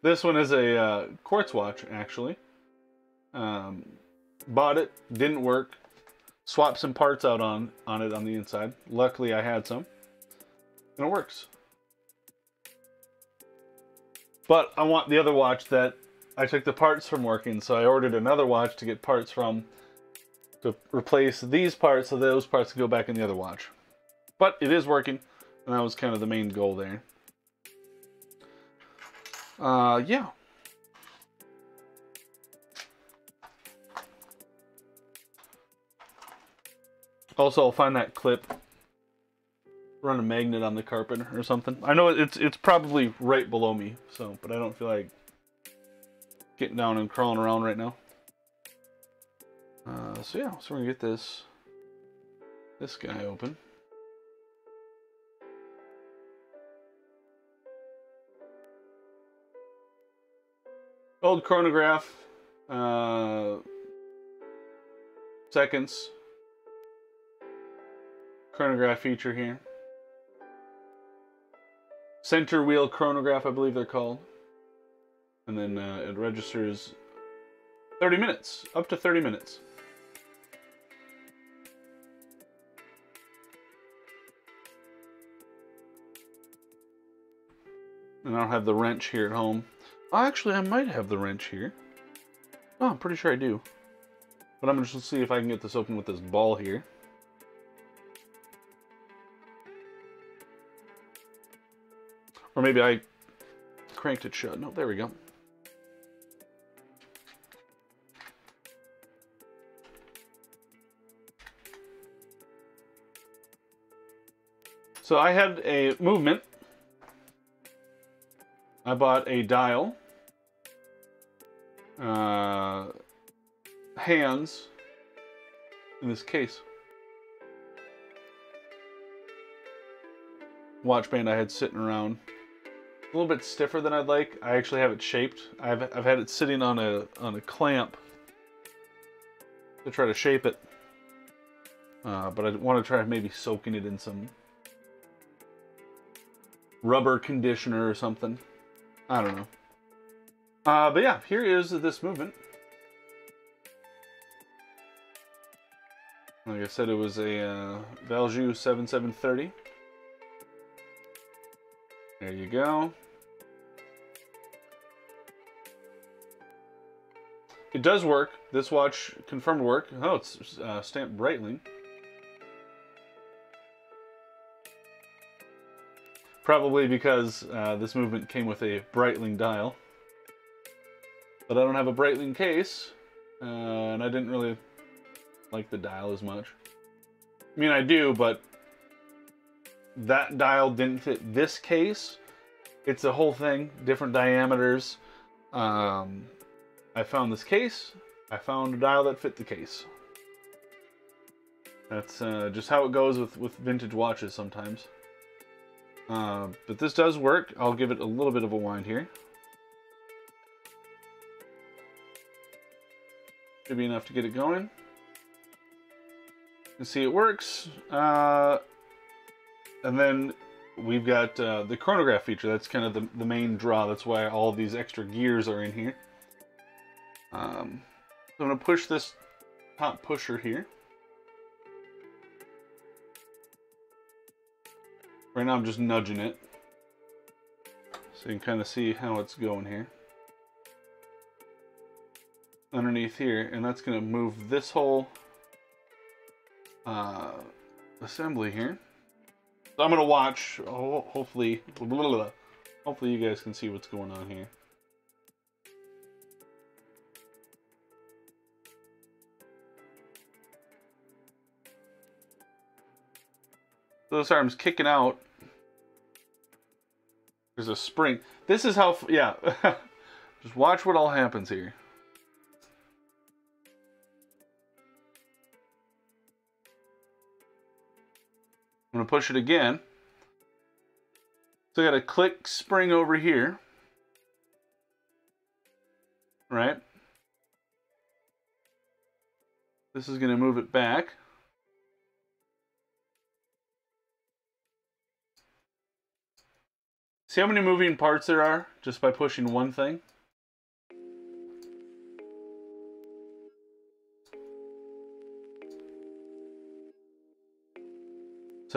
This one is a quartz watch, actually. Bought it, didn't work. swap some parts out on it on the inside. Luckily I had some and it works. But I want the other watch that I took the parts from working, so I ordered another watch to get parts from to replace these parts so those parts can go back in the other watch. But it is working, and that was kind of the main goal there. Yeah. Also, I'll find that clip, run a magnet on the carpet or something. I know it's probably right below me, so, but I don't feel like getting down and crawling around right now. So yeah, so we're gonna get this guy open. Old chronograph, seconds, chronograph feature here. Center wheel chronograph, I believe they're called. And then it registers 30 minutes, up to 30 minutes. And I don't have the wrench here at home. Actually, I might have the wrench here. Oh, I'm pretty sure I do. But I'm just going to see if I can get this open with this ball here. Or maybe I cranked it shut. No, there we go. So I had a movement. I bought a dial, hands, in this case. Watch band I had sitting around. A little bit stiffer than I'd like. I actually have it shaped. I've had it sitting on a clamp to try to shape it, but I want to try maybe soaking it in some rubber conditioner or something. I don't know. But yeah, here is this movement. Like I said, it was a Valjoux 7730. There you go. It does work. This watch confirmed work. Oh, it's stamped Breitling. Probably because this movement came with a Breitling dial. But I don't have a Breitling case, and I didn't really like the dial as much. I mean, I do, but that dial didn't fit this case. It's a whole thing, different diameters. I found this case. I found a dial that fit the case. That's just how it goes with vintage watches sometimes. But this does work. I'll give it a little bit of a wind here. Should be enough to get it going. You can see it works. And then we've got the chronograph feature. That's kind of the main draw. That's why all these extra gears are in here. So I'm going to push this top pusher here. Right now I'm just nudging it. So you can kind of see how it's going here. Underneath here, and that's going to move this whole assembly here. So I'm going to watch, oh, hopefully, blah, blah, blah, hopefully you guys can see what's going on here. So this arm's kicking out. There's a spring. This is how, yeah. Just watch what all happens here. I'm going to push it again. So I got a click spring over here. Right? This is going to move it back. See how many moving parts there are just by pushing one thing?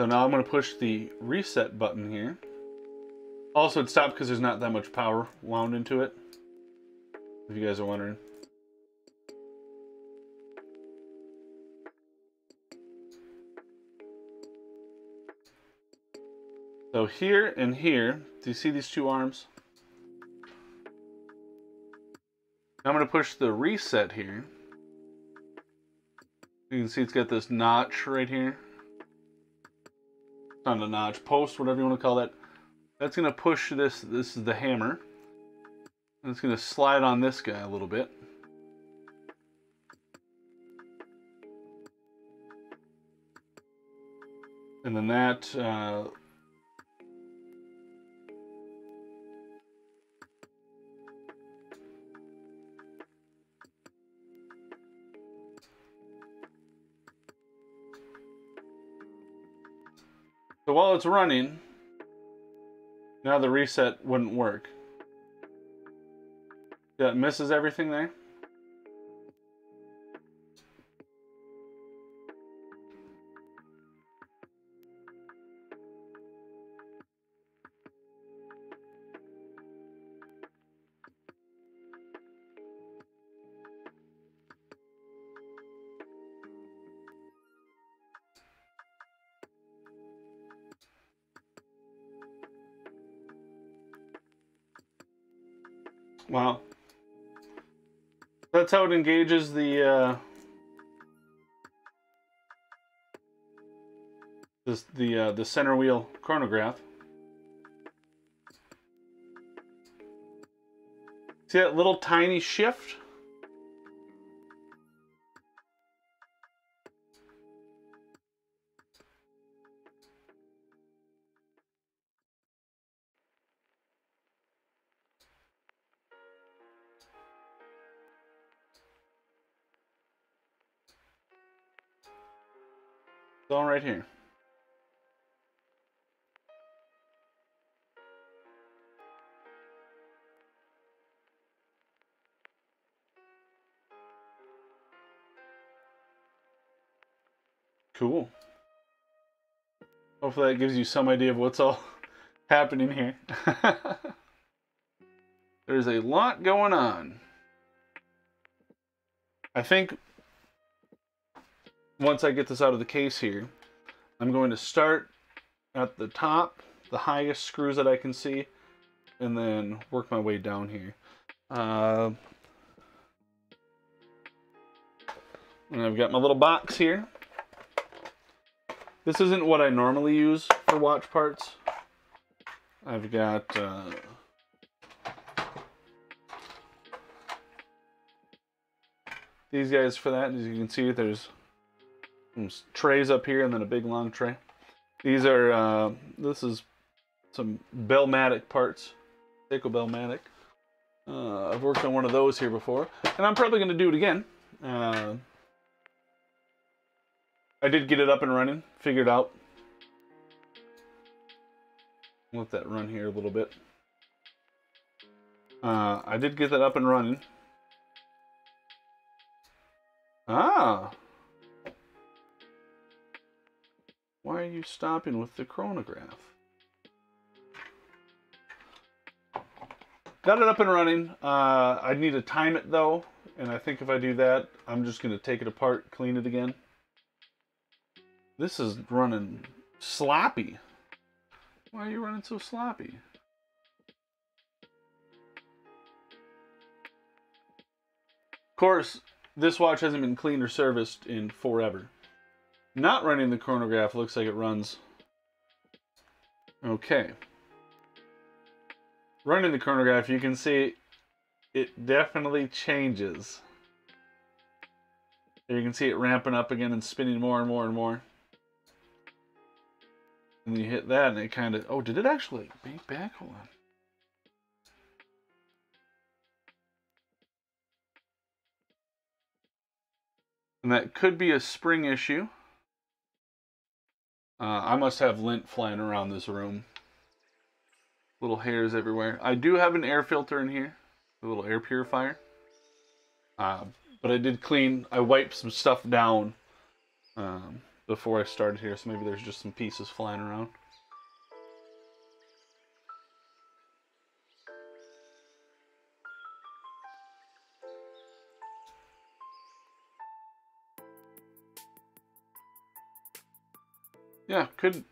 So now I'm going to push the reset button here. Also, it stopped because there's not that much power wound into it, if you guys are wondering. So here and here, do you see these two arms? I'm going to push the reset here. You can see it's got this notch right here. It's not a notch, post, whatever you want to call that. That's going to push this. This is the hammer. And it's going to slide on this guy a little bit. And then that... So while it's running, now the reset wouldn't work. That misses everything there. Wow. That's how it engages the center wheel chronograph. See that little tiny shift? It's all right here. Cool. Hopefully that gives you some idea of what's all happening here. There's a lot going on. I think... once I get this out of the case here, I'm going to start at the top, the highest screws that I can see, and then work my way down here. And I've got my little box here. This isn't what I normally use for watch parts. I've got... these guys for that. As you can see, there's... trays up here and then a big long tray. These are this is some Bellmatic parts, Seiko Bellmatic. I've worked on one of those here before, and I'm probably going to do it again. I did get it up and running, figured out. Let that run here a little bit. I did get that up and running. Ah. Why are you stopping with the chronograph? Got it up and running. I need to time it though, and I think if I do that, I'm just going to take it apart, clean it again. This is running sloppy. Why are you running so sloppy? Of course, this watch hasn't been cleaned or serviced in forever. Not running the chronograph, looks like it runs. Okay. Running the chronograph, you can see it definitely changes. You can see it ramping up again and spinning more and more and more. And you hit that and it kind of... oh, did it actually bank back? Hold on. And that could be a spring issue. I must have lint flying around this room. Little hairs everywhere. I do have an air filter in here. A little air purifier. But I did clean. I wiped some stuff down. before I started here, so maybe there's just some pieces flying around. Yeah, could... You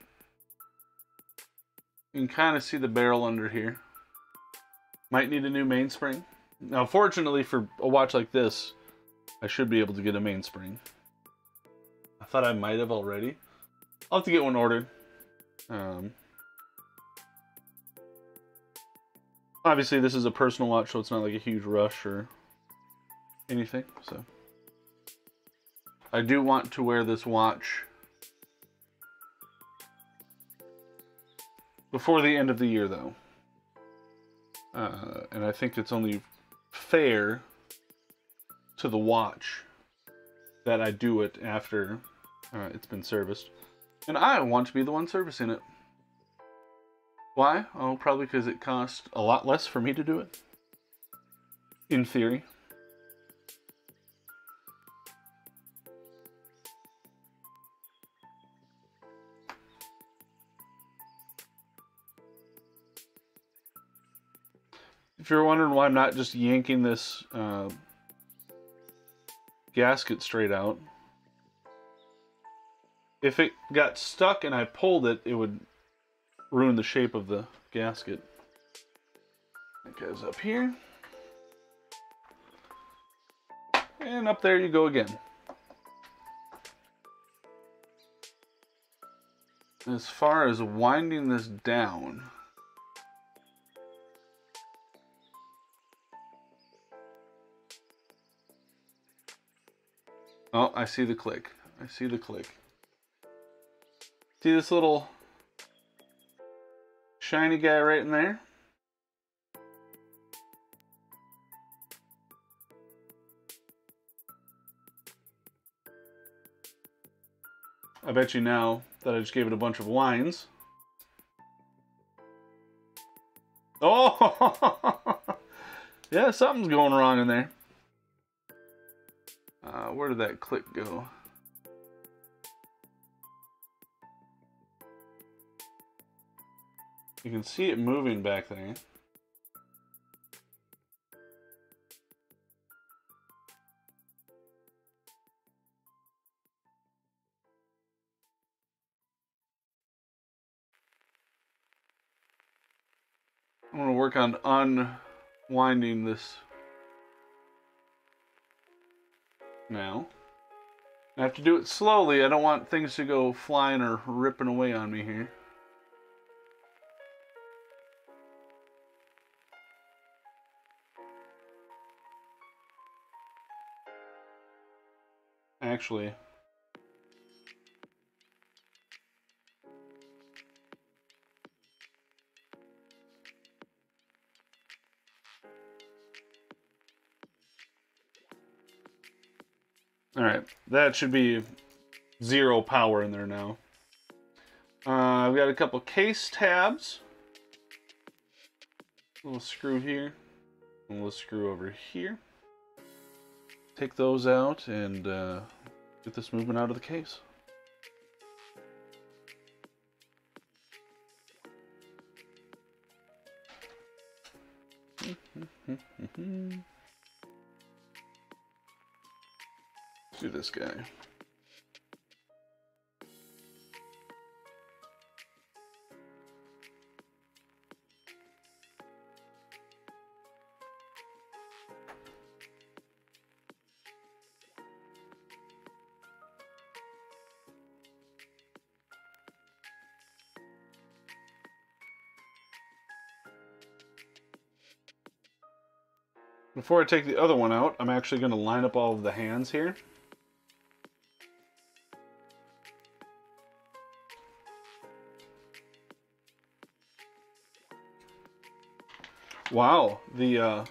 can kind of see the barrel under here. Might need a new mainspring. Now, fortunately for a watch like this, I should be able to get a mainspring. I thought I might have already. I'll have to get one ordered. Obviously, this is a personal watch, so it's not like a huge rush or anything. So, I do want to wear this watch before the end of the year, though. And I think it's only fair to the watch that I do it after it's been serviced. And I want to be the one servicing it. Why? Oh, probably because it costs a lot less for me to do it. In theory. If you're wondering why I'm not just yanking this gasket straight out, if it got stuck and I pulled it, it would ruin the shape of the gasket. That goes up here. And up there you go again. As far as winding this down... Oh, I see the click. I see the click. See this little shiny guy right in there? I bet you now that I just gave it a bunch of lines. Oh! Yeah, something's going wrong in there. Where did that clip go? You can see it moving back there. I'm going to work on unwinding this now. I have to do it slowly. I don't want things to go flying or ripping away on me here. Actually, all right, that should be zero power in there now. I've got a couple case tabs. A little screw here, a little screw over here. Take those out and get this movement out of the case. Do this guy. Before I take the other one out, I'm actually going to line up all of the hands here. Wow, the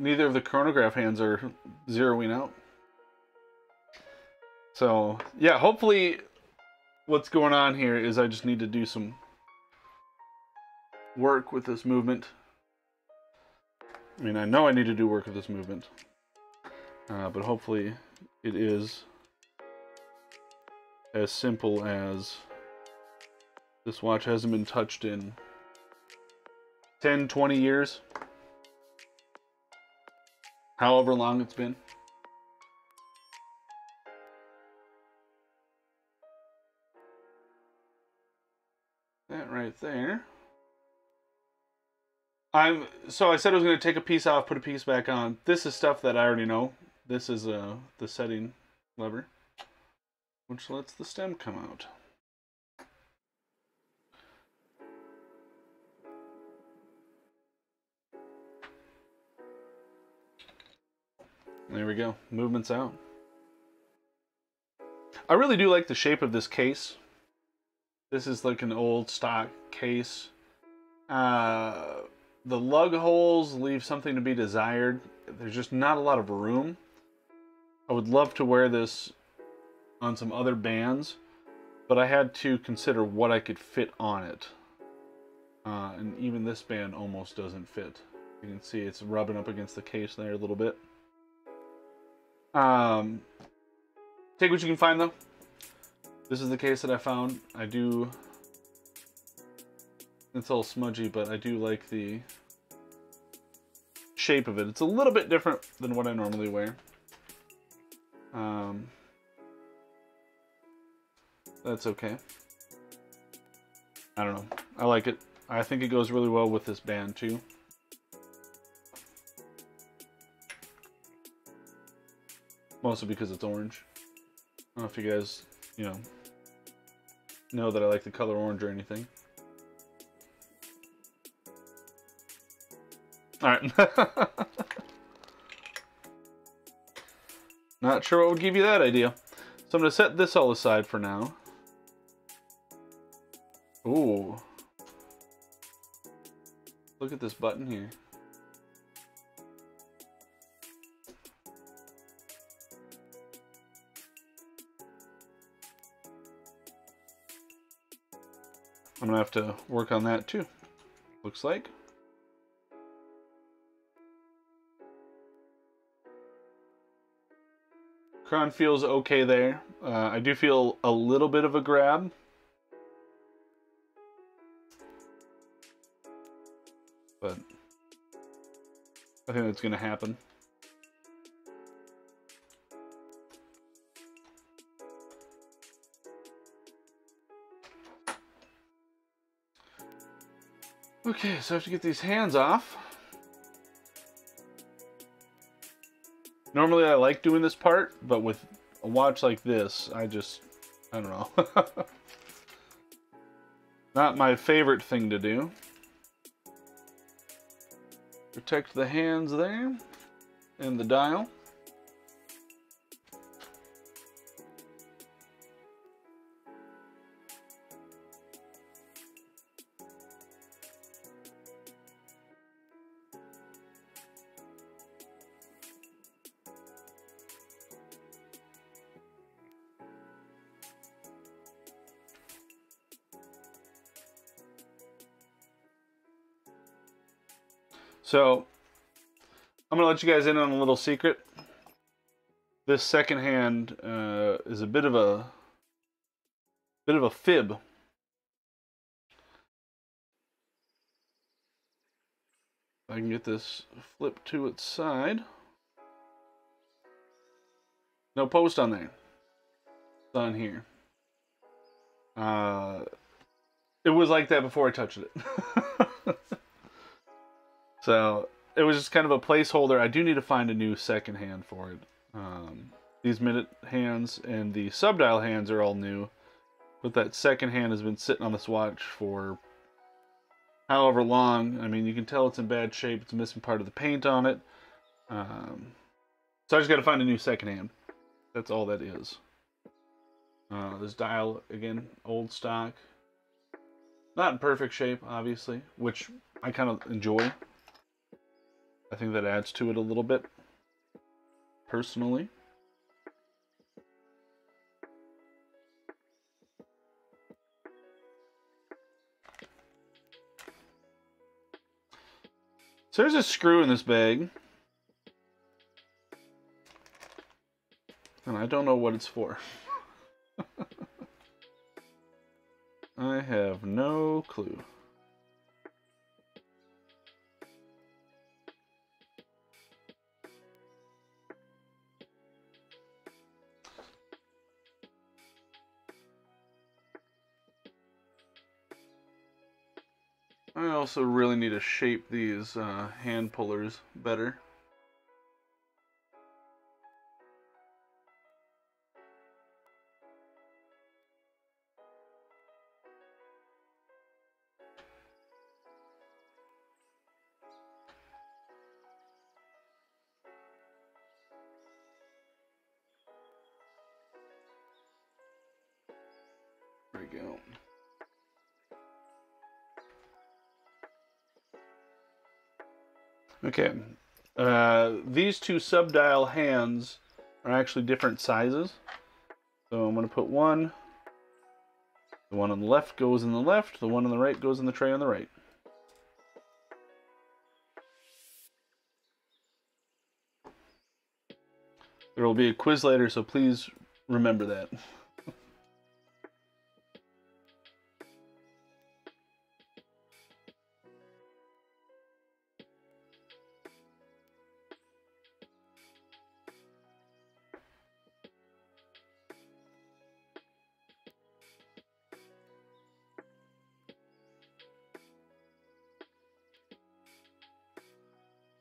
neither of the chronograph hands are zeroing out. So yeah, hopefully what's going on here is I just need to do some work with this movement. I mean, I know I need to do work with this movement, but hopefully it is as simple as this watch hasn't been touched in 10, 20 years, however long it's been. That right there. So I said I was going to take a piece off, put a piece back on. This is stuff that I already know. This is the setting lever, which lets the stem come out. There we go. Movement's out. I really do like the shape of this case. This is like an old stock case. The lug holes leave something to be desired. There's just not a lot of room. I would love to wear this on some other bands, but I had to consider what I could fit on it. And even this band almost doesn't fit. You can see it's rubbing up against the case there a little bit. Take what you can find though. This is the case that I found. I do, it's all smudgy, but I do like the shape of it. It's a little bit different than what I normally wear. That's okay. I don't know. I like it. I think it goes really well with this band too. Mostly because it's orange. I don't know if you guys, you know that I like the color orange or anything. All right. Not sure what would give you that idea. So I'm going to set this all aside for now. Ooh. Look at this button here. I'm gonna have to work on that too, looks like. Crown feels okay there. I do feel a little bit of a grab. But I think that's gonna happen. Okay, so I have to get these hands off. Normally I like doing this part, but with a watch like this, I don't know. Not my favorite thing to do. Protect the hands there and the dial. So, I'm going to let you guys in on a little secret. This second hand is a bit of a fib. I can get this flipped to its side. No post on there. It's on here. It was like that before I touched it. So it was just kind of a placeholder. I do need to find a new second hand for it. These minute hands and the subdial hands are all new, but that second hand has been sitting on this watch for however long. I mean, you can tell it's in bad shape. It's missing part of the paint on it. So I just got to find a new second hand. That's all that is. This dial, again, old stock. Not in perfect shape, obviously, which I kind of enjoy. I think that adds to it a little bit, personally. So there's a screw in this bag. And I don't know what it's for. I have no clue. I also really need to shape these hand pullers better. There we go. Okay, these two sub-dial hands are actually different sizes. So I'm going to put one. The one on the left goes in the left. The one on the right goes in the tray on the right. There will be a quiz later, so please remember that.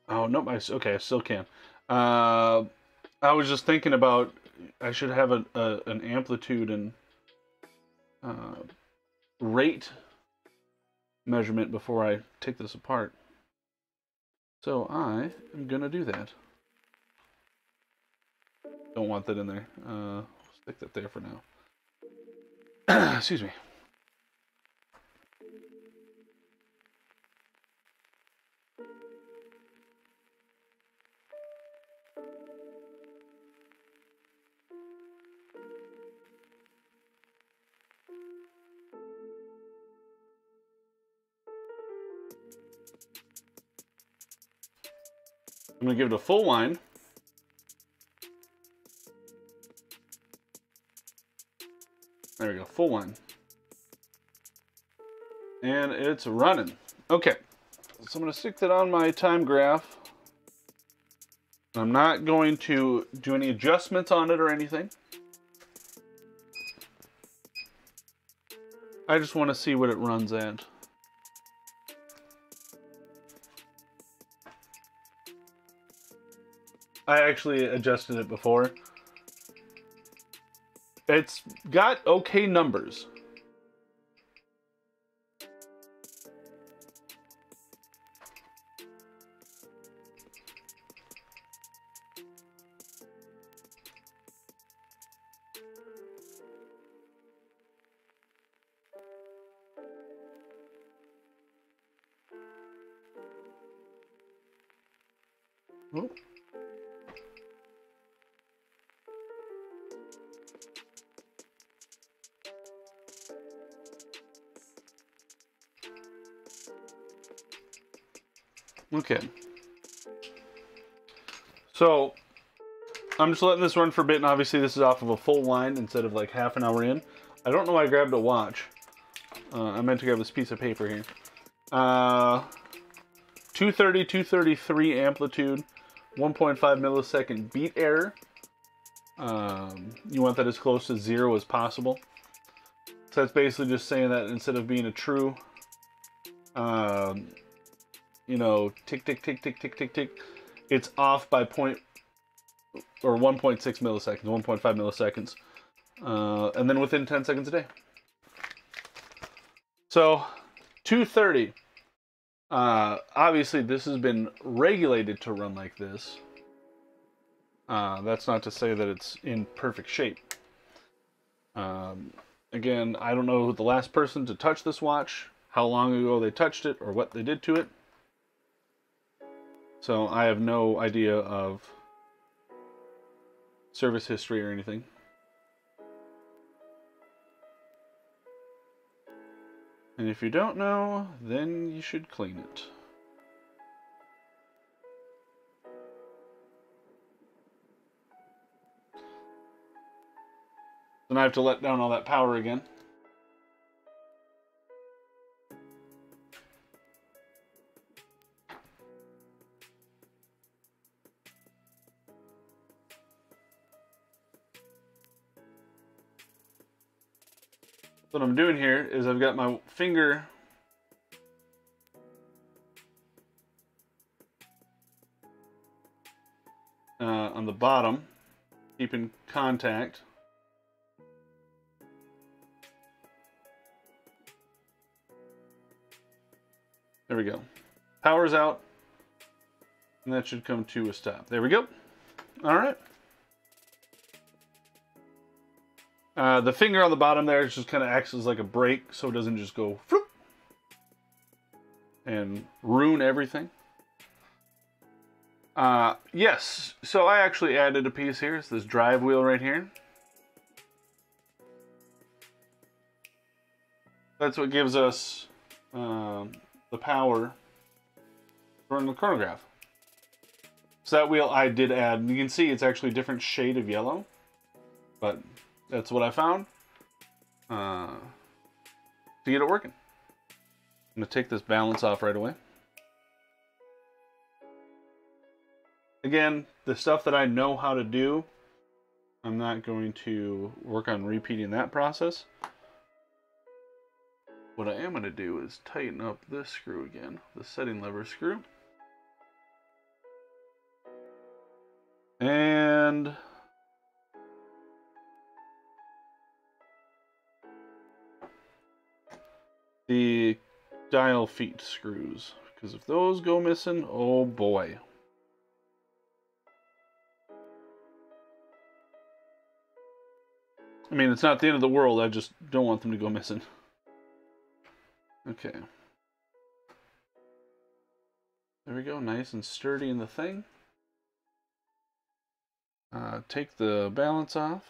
Oh, nope. Okay, I still can. I was just thinking about I should have an amplitude and rate measurement before I take this apart. So I am going to do that. Don't want that in there. Stick that there for now. Excuse me. I'm going to give it a full line. There we go, full line. And it's running. Okay, so I'm going to stick that on my time graph. I'm not going to do any adjustments on it or anything. I just want to see what it runs at. I actually adjusted it before. It's got okay numbers. Oh. Okay, so I'm just letting this run for a bit, and obviously this is off of a full line instead of like half an hour in. I don't know why I grabbed a watch. I meant to grab this piece of paper here. 230, 233 amplitude, 1.5 millisecond beat error. You want that as close to zero as possible. So that's basically just saying that instead of being a true... you know, tick, tick, tick, tick, tick, tick, tick. It's off by 1.6 milliseconds, 1.5 milliseconds. And then within 10 seconds a day. So 230. Obviously this has been regulated to run like this. That's not to say that it's in perfect shape. Again, I don't know who the last person to touch this watch, how long ago they touched it, or what they did to it. So I have no idea of service history or anything. And if you don't know, then you should clean it. Then I have to let down all that power again. What I'm doing here is I've got my finger on the bottom, keeping contact. There we go. Power's out, and that should come to a stop. There we go. All right. The finger on the bottom there just kind of acts as like a brake, so it doesn't just go floop and ruin everything. Yes, so I actually added a piece here. It's this drive wheel right here. That's what gives us the power for the chronograph. So that wheel I did add. You can see it's actually a different shade of yellow, but that's what I found to get it working. I'm gonna take this balance off right away. Again, the stuff that I know how to do, I'm not going to work on repeating that process. What I am gonna do is tighten up this screw again, the setting lever screw. And the dial feet screws, because if those go missing, oh boy. I mean, it's not the end of the world, I just don't want them to go missing. Okay. There we go, nice and sturdy in the thing. Take the balance off.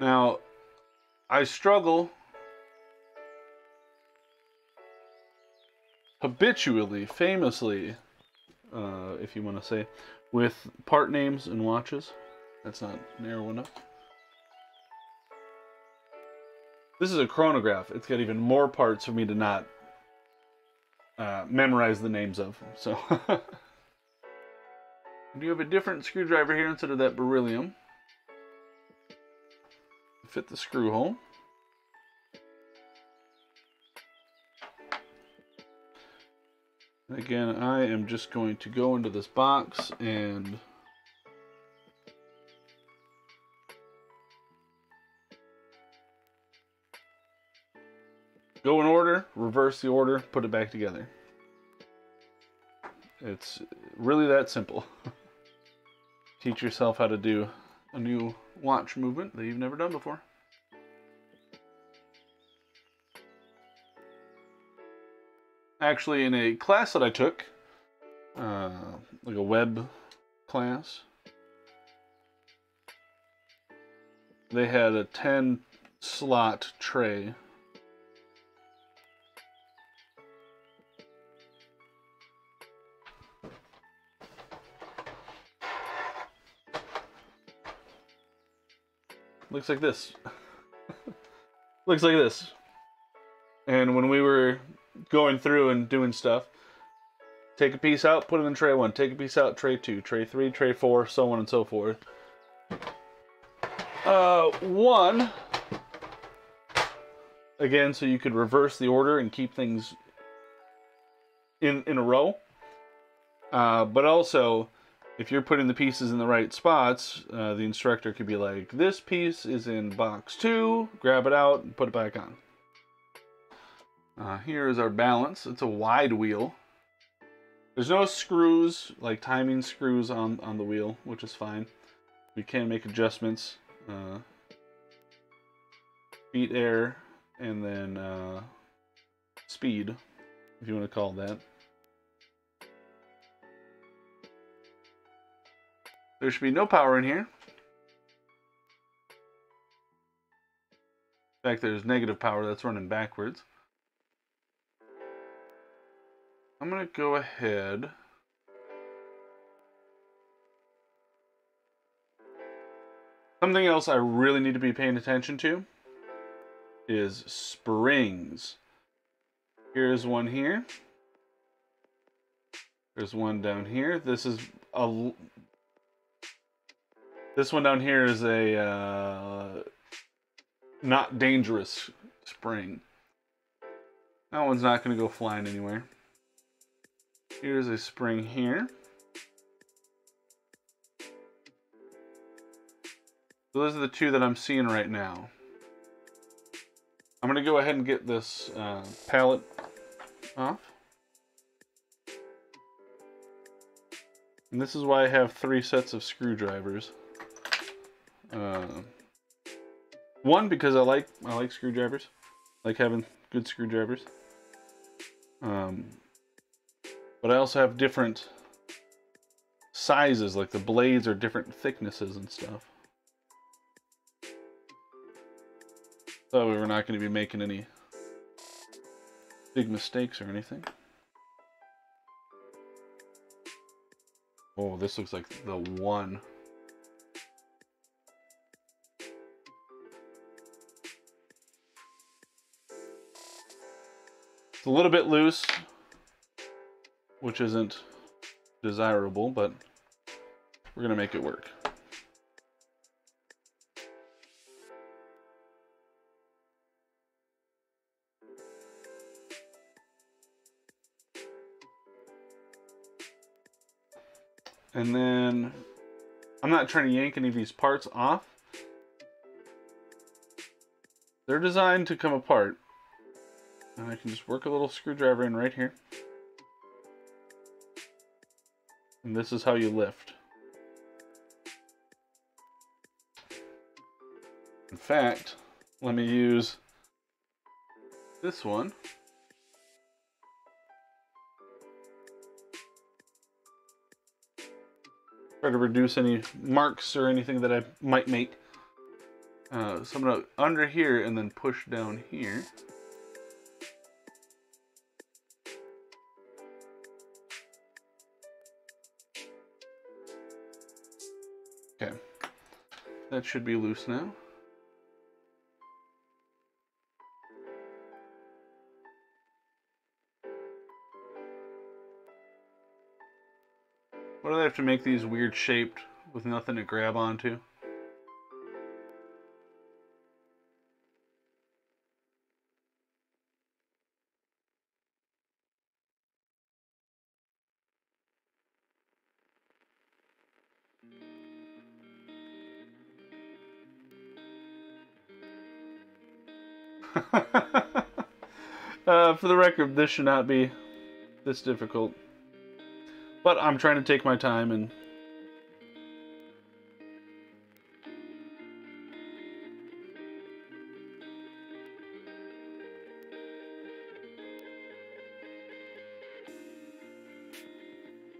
Now, I struggle habitually, famously, if you want to say, with part names and watches. That's not narrow enough. This is a chronograph. It's got even more parts for me to not memorize the names of. So, I do have a different screwdriver here instead of that beryllium. Fit the screw hole. Again, I am just going to go into this box and go in order, reverse the order, put it back together. It's really that simple. Teach yourself how to do a new watch movement that you've never done before. Actually, in a class that I took, like a web class, they had a 10-slot tray. Looks like this. Looks like this. And when we were going through and doing stuff, take a piece out, put it in tray 1, take a piece out, tray 2, tray 3, tray 4, so on and so forth. One, again, so you could reverse the order and keep things in a row. But also, if you're putting the pieces in the right spots, the instructor could be like, this piece is in box 2, grab it out and put it back on. Here is our balance. It's a wide wheel. There's no screws, like timing screws on the wheel, which is fine. We can make adjustments. Feet air, and then speed, if you want to call it that. There should be no power in here. In fact, there's negative power. That's running backwards. I'm going to go ahead Something else I really need to be paying attention to is springs. Here's one here. There's one down here. This one down here is a not dangerous spring. That one's not going to go flying anywhere. Here's a spring here. So those are the two that I'm seeing right now. I'm going to go ahead and get this pallet off. And this is why I have 3 sets of screwdrivers. One, because I like screwdrivers. I like having good screwdrivers. But I also have different sizes, like the blades are different thicknesses and stuff. So we were not going to be making any big mistakes or anything. Oh, this looks like the one. It's a little bit loose, which isn't desirable, but we're going to make it work. And then I'm not trying to yank any of these parts off. They're designed to come apart. And I can just work a little screwdriver in right here. And this is how you lift. In fact, let me use this one. Try to reduce any marks or anything that I might make. So I'm going to under here and then push down here. Okay, that should be loose now. Why do they have to make these weird shaped with nothing to grab onto? For the record, this should not be this difficult. But I'm trying to take my time and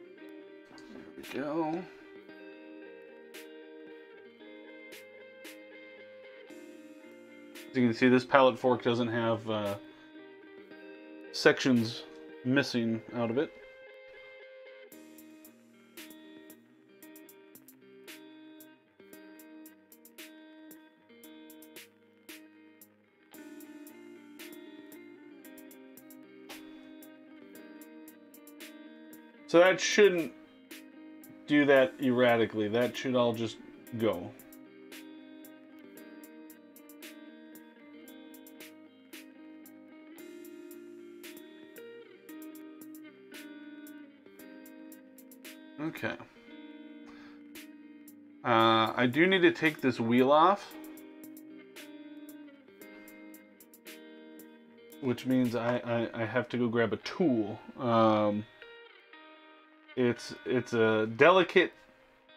there we go. As you can see, this pallet fork doesn't have sections missing out of it. So that shouldn't do that erratically. That should all just go. Okay. I do need to take this wheel off, which means I have to go grab a tool. It's a delicate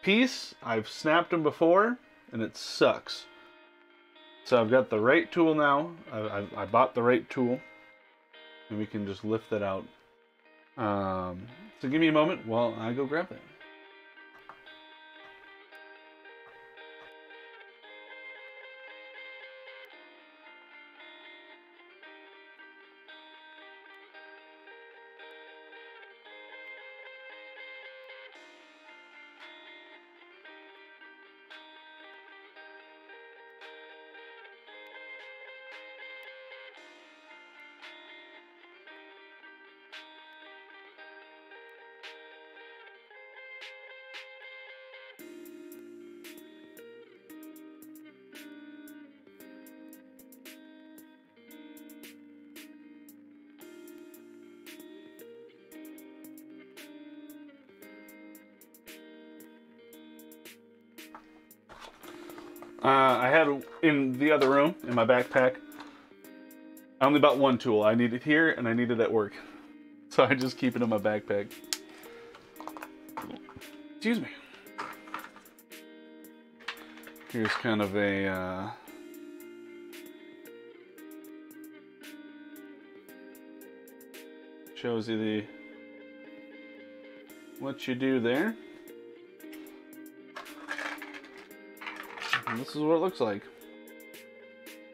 piece. I've snapped them before, and it sucks. So I've got the right tool now. I bought the right tool, and we can just lift that out. So give me a moment while I go grab that. I had in the other room, in my backpack, I only bought one tool. I need it here and I need it at work. So I just keep it in my backpack. Excuse me. Here's kind of a, shows you the, what you do there. And this is what it looks like.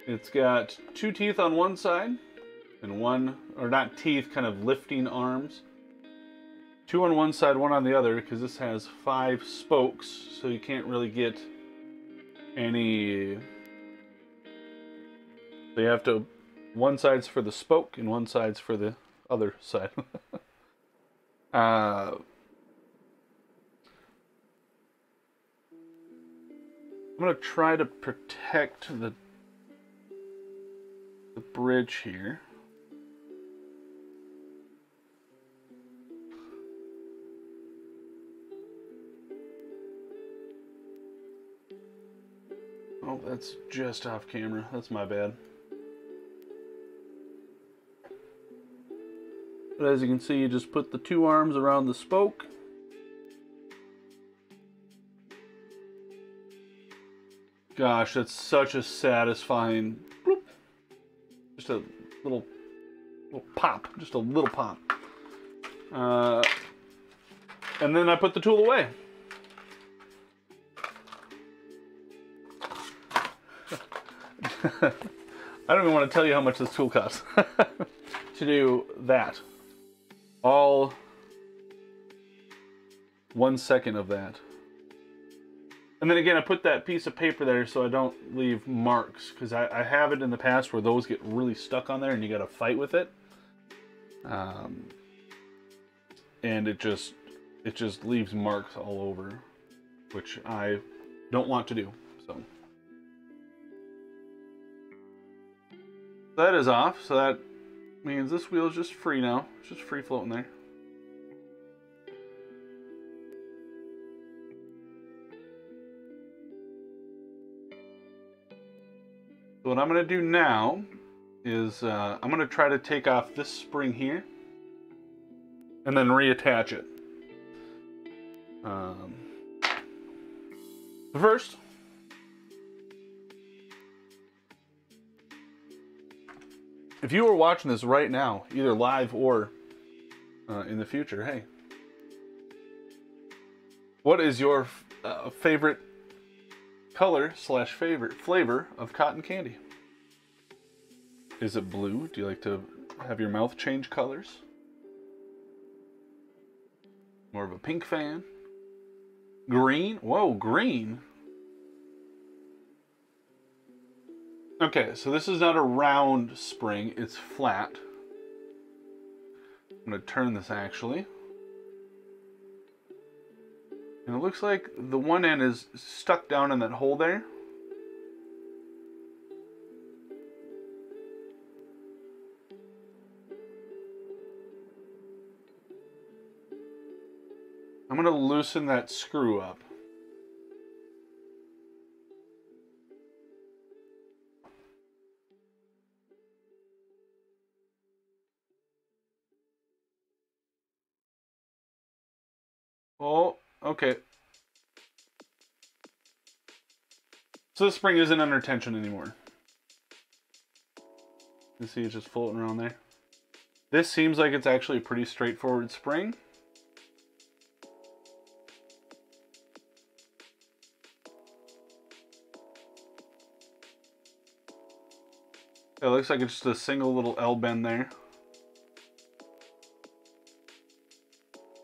It's got two teeth on one side and one, or not teeth, kind of lifting arms. Two on one side, one on the other, because this has 5 spokes, so you can't really get any, so you have to, one side's for the spoke and one side's for the other side. I'm going to try to protect the bridge here. Oh, that's just off camera. That's my bad. But as you can see, you just put the two arms around the spoke. Gosh, that's such a satisfying bloop. Just a little pop, just a little pop. And then I put the tool away. I don't even want to tell you how much this tool costs to do that. All 1 second of that. And then again, I put that piece of paper there so I don't leave marks, because I have it in the past where those get really stuck on there and you got to fight with it. And it just leaves marks all over, which I don't want to do, so. That is off, so that means this wheel is just free now. It's just free floating there. So what I'm going to do now is I'm going to try to take off this spring here and then reattach it. First, if you were watching this right now, either live or in the future, hey, what is your favorite color / favorite flavor of cotton candy? Is it blue? Do you like to have your mouth change colors? More of a pink fan? Green? Whoa, green? Okay, so this is not a round spring, it's flat. I'm going to turn this actually. And it looks like the one end is stuck down in that hole there. I'm going to loosen that screw up. Oh, okay. So this spring isn't under tension anymore. You see it's just floating around there. This seems like it's actually a pretty straightforward spring. It looks like it's just a single little L-bend there.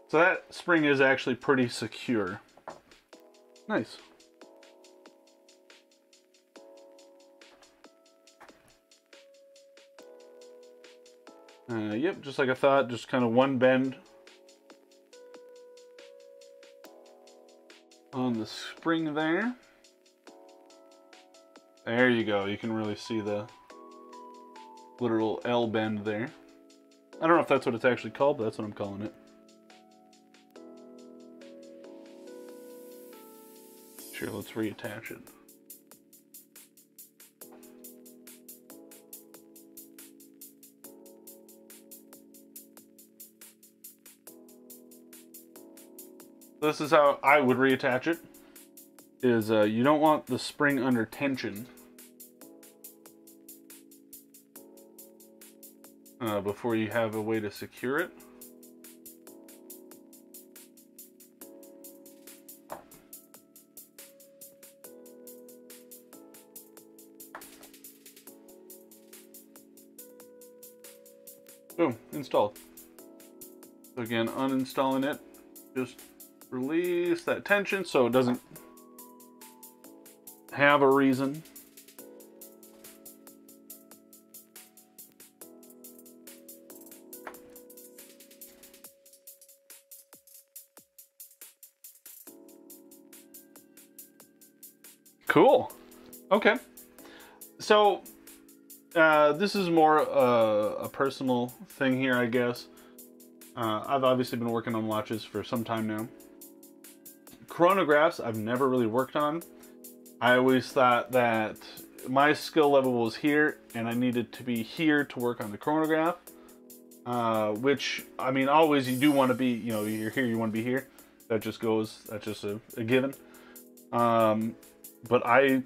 So that spring is actually pretty secure. Nice. Yep, just like I thought, just kind of one bend on the spring there. There you go. You can really see the literal L bend there. I don't know if that's what it's actually called, but that's what I'm calling it. Let's reattach it. This is how I would reattach it, is you don't want the spring under tension before you have a way to secure it. Boom, installed. So again, uninstalling it, just release that tension so it doesn't have a reason. Cool. Okay. So this is more a personal thing here, I guess. I've obviously been working on watches for some time now. Chronographs I've never really worked on. I always thought that my skill level was here and I needed to be here to work on the chronograph. Which, I mean, always you do want to be, you know, you're here, you want to be here. That just goes, that's just a given. But I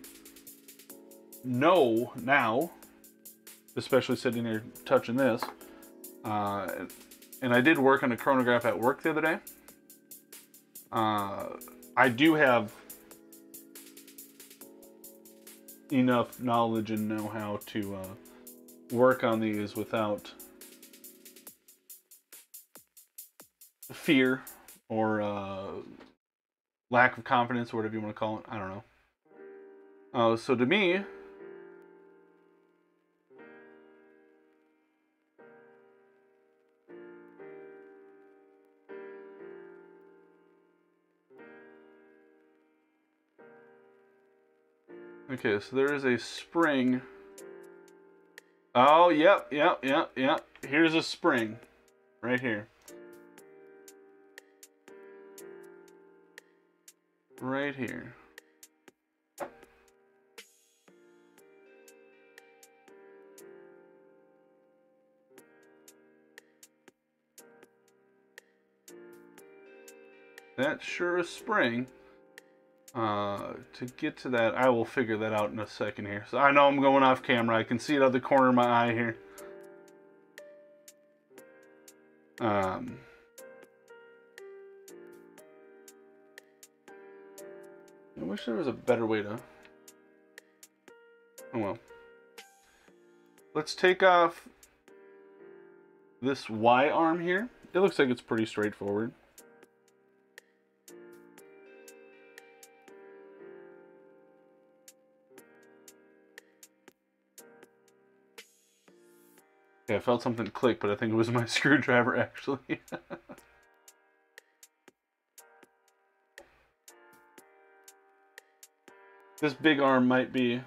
know now, especially sitting here touching this, and I did work on a chronograph at work the other day. I do have enough knowledge and know-how to work on these without fear or lack of confidence, or whatever you want to call it. I don't know. So to me, okay, so there is a spring. Oh, yep. Here's a spring right here. Right here. That's sure a spring. To get to that, I will figure that out in a second here. So I know I'm going off camera. I can see it out the corner of my eye here. I wish there was a better way to... Oh well. Let's take off this Y arm here. It looks like it's pretty straightforward. I felt something click, but I think it was my screwdriver, actually. This big arm might be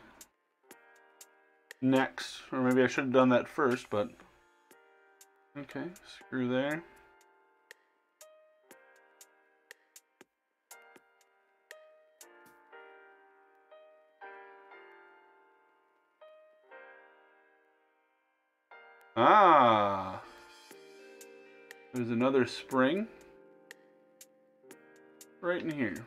next, or maybe I should have done that first, but... Okay, screw there. Ah, there's another spring right in here.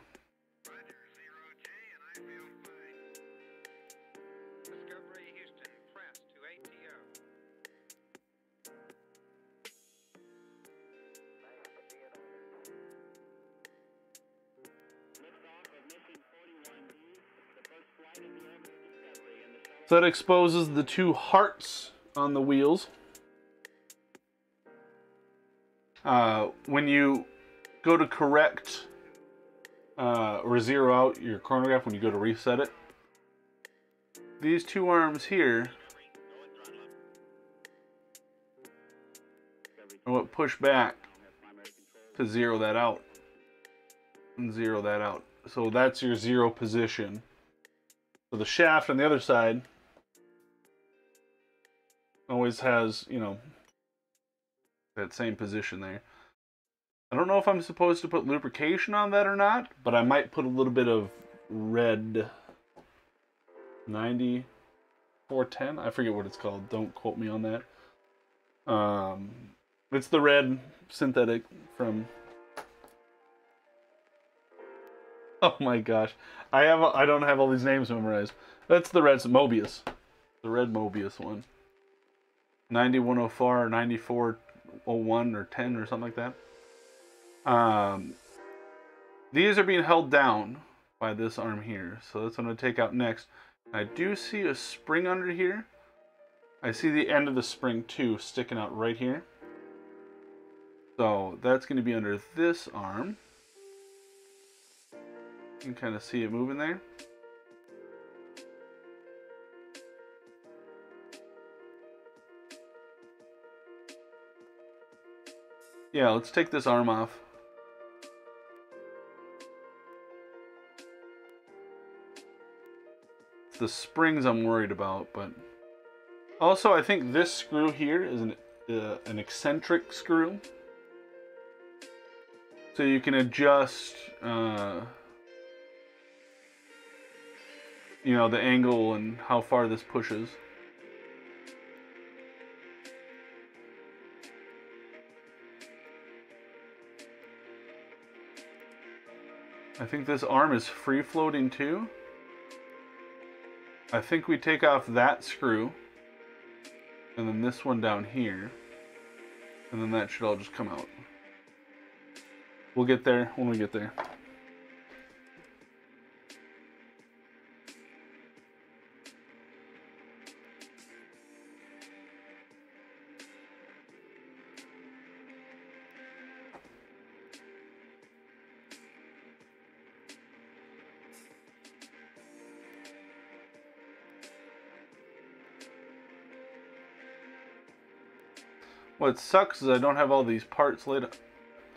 So that exposes the two hearts on the wheels. When you go to correct or zero out your chronograph, when you go to reset it, these two arms here are what push back to zero that out and zero that out. So that's your zero position. So the shaft on the other side always has, you know, that same position there. I don't know if I'm supposed to put lubrication on that or not, but I might put a little bit of red 90 410. I forget what it's called. Don't quote me on that. It's the red synthetic from Oh my gosh. I don't have all these names memorized. That's the red Mobius. The red Mobius one. 9104 or 9401 or 10 or something like that. These are being held down by this arm here. So that's what I'm going to take out next. I do see a spring under here. I see the end of the spring too sticking out right here. So that's going to be under this arm. You can kind of see it moving there. Yeah, let's take this arm off. It's the springs I'm worried about, but also I think this screw here is an eccentric screw, so you can adjust, you know, the angle and how far this pushes. I think this arm is free floating too. I think we take off that screw and then this one down here, and then that should all just come out. We'll get there when we get there. What sucks is I don't have all these parts laid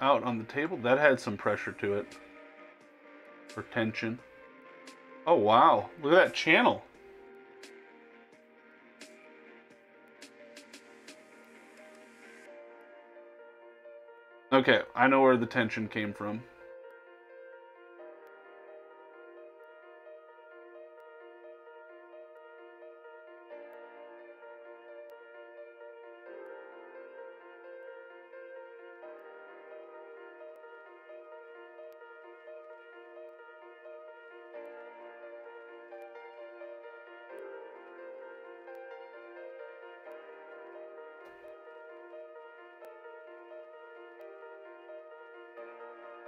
out on the table. That had some pressure to it. Or tension. Oh wow, look at that channel. Okay, I know where the tension came from.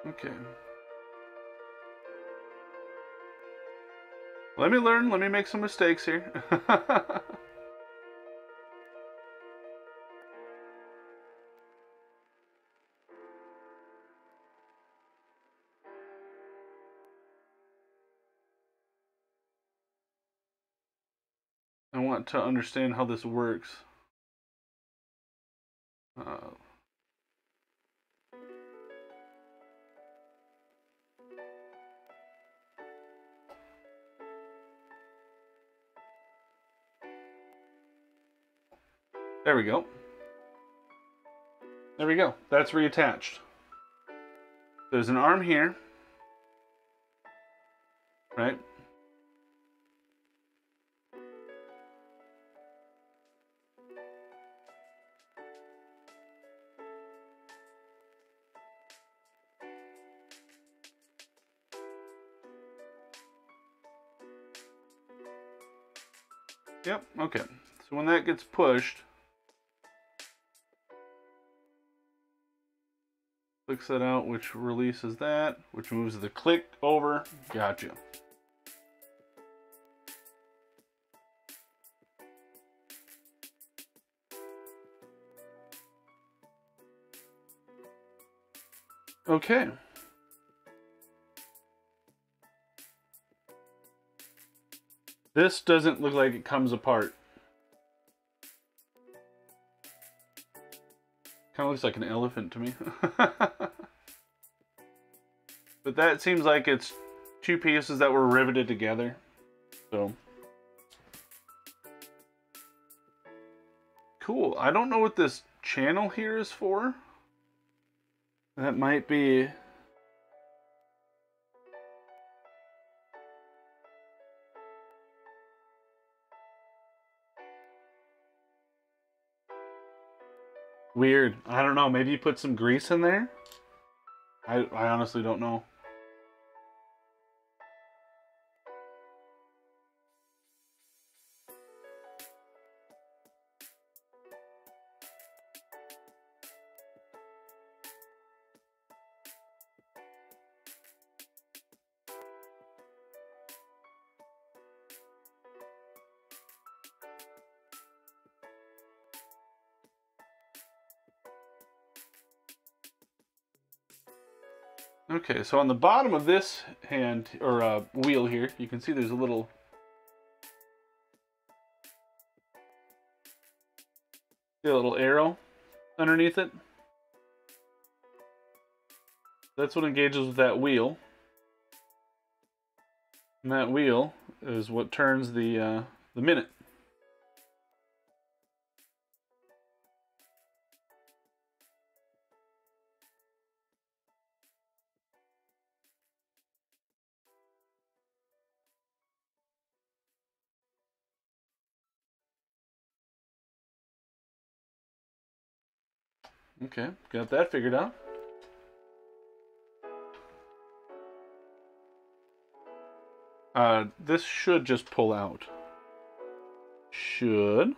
Okay. Let me learn. Let me make some mistakes here. I want to understand how this works. There we go. There we go. That's reattached. There's an arm here. Right? Yep, okay. So when that gets pushed, clicks that out, which releases that, which moves the click over. Gotcha. Okay. This doesn't look like it comes apart. Kind of looks like an elephant to me. But that seems like it's two pieces that were riveted together. So cool. I don't know what this channel here is for. That might be... weird. I don't know. Maybe you put some grease in there? I honestly don't know. Okay, so on the bottom of this hand, or wheel here, you can see there's a little arrow underneath it. That's what engages with that wheel. And that wheel is what turns the minute. Okay, got that figured out. This should just pull out. Should.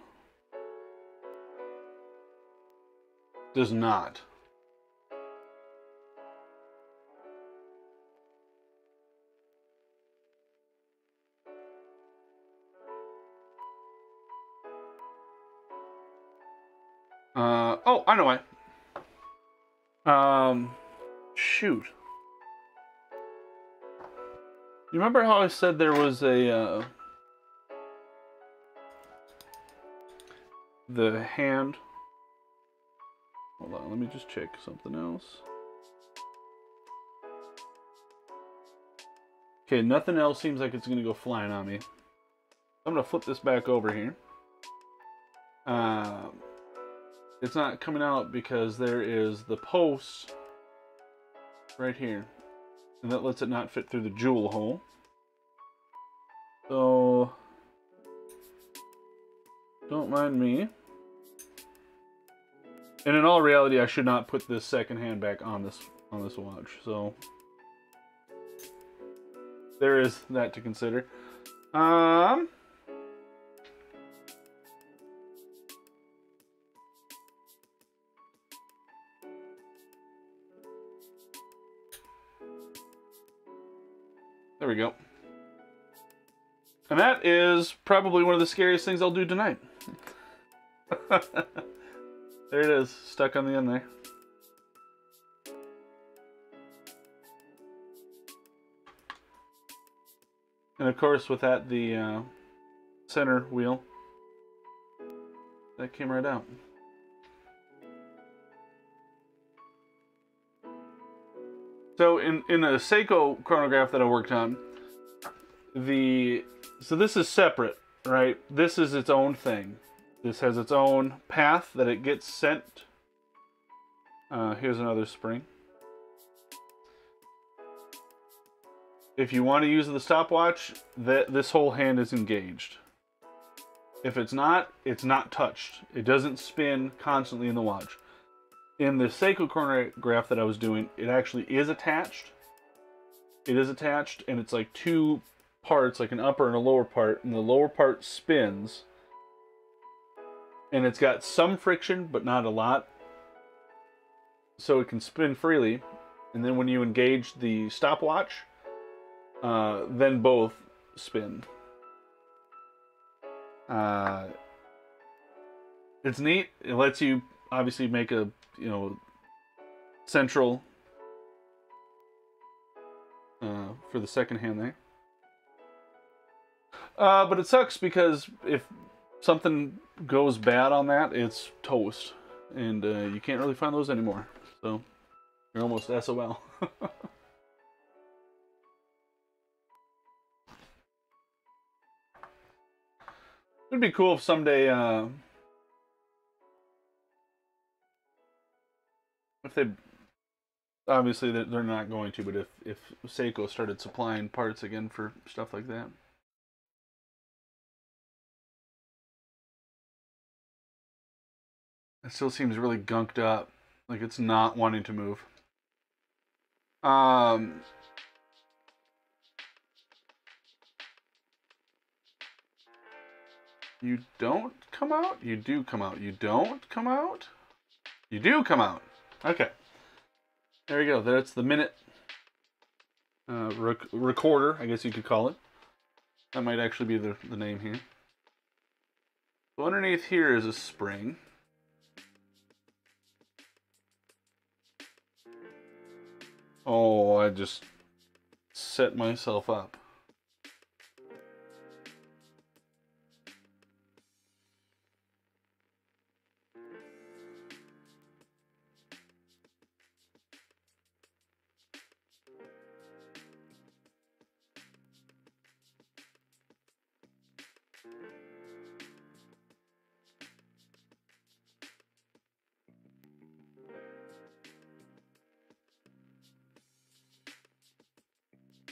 Does not. Oh, I know why. Shoot. You remember how I said there was a, the hand? Hold on, let me just check something else. Okay, nothing else seems like it's going to go flying on me. I'm going to flip this back over here. It's not coming out because there is the post right here. And that lets it not fit through the jewel hole. So, don't mind me. And in all reality, I should not put this second hand back on this watch. So, there is that to consider. There we go. And that is probably one of the scariest things I'll do tonight. There it is, stuck on the end there. And of course, with that, the center wheel, that came right out. So in a Seiko chronograph that I worked on, so this is separate, right? This is its own thing. This has its own path that it gets sent. Here's another spring. If you want to use the stopwatch, this whole hand is engaged. If it's not, it's not touched. It doesn't spin constantly in the watch. In the Seiko chronograph that I was doing, it actually is attached. It is attached, and it's like two parts, like an upper and a lower part, and the lower part spins. And it's got some friction, but not a lot. So it can spin freely. And then when you engage the stopwatch, then both spin. It's neat. It lets you obviously make a, you know, central for the second hand there. But it sucks because if something goes bad on that, it's toast. And you can't really find those anymore. So you're almost SOL. It'd be cool if someday... if they, obviously they're not going to, but if Seiko started supplying parts again for stuff like that. It still seems really gunked up, like it's not wanting to move. You don't come out? You do come out. You don't come out? You do come out. Okay, there you go. That's the minute recorder, I guess you could call it. That might actually be the name here. So underneath here is a spring. Oh, I just set myself up.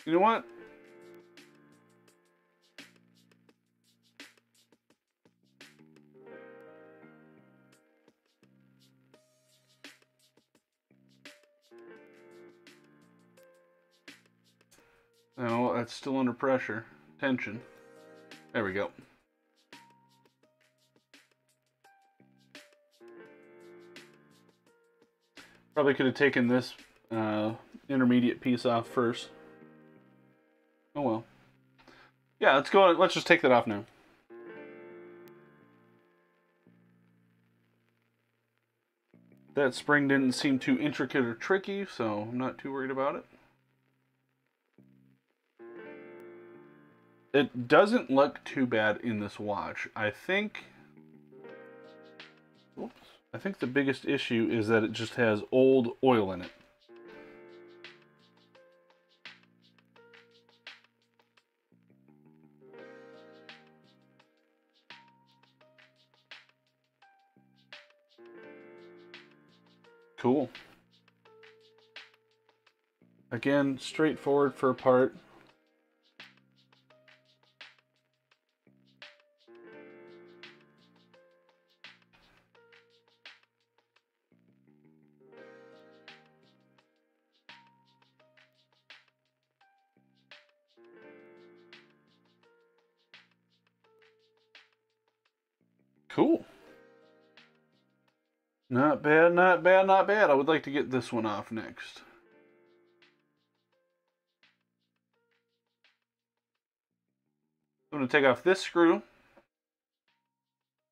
You know what? No, that's still under pressure, tension. There we go. Probably could have taken this intermediate piece off first. Oh well. Yeah, let's go. Let's just take that off now. That spring didn't seem too intricate or tricky, so I'm not too worried about it. It doesn't look too bad in this watch. I think. Oops. I think the biggest issue is that it just has old oil in it. Cool. Again, straightforward for a part. Cool. Not bad, not bad, not bad. I would like to get this one off next. I'm going to take off this screw.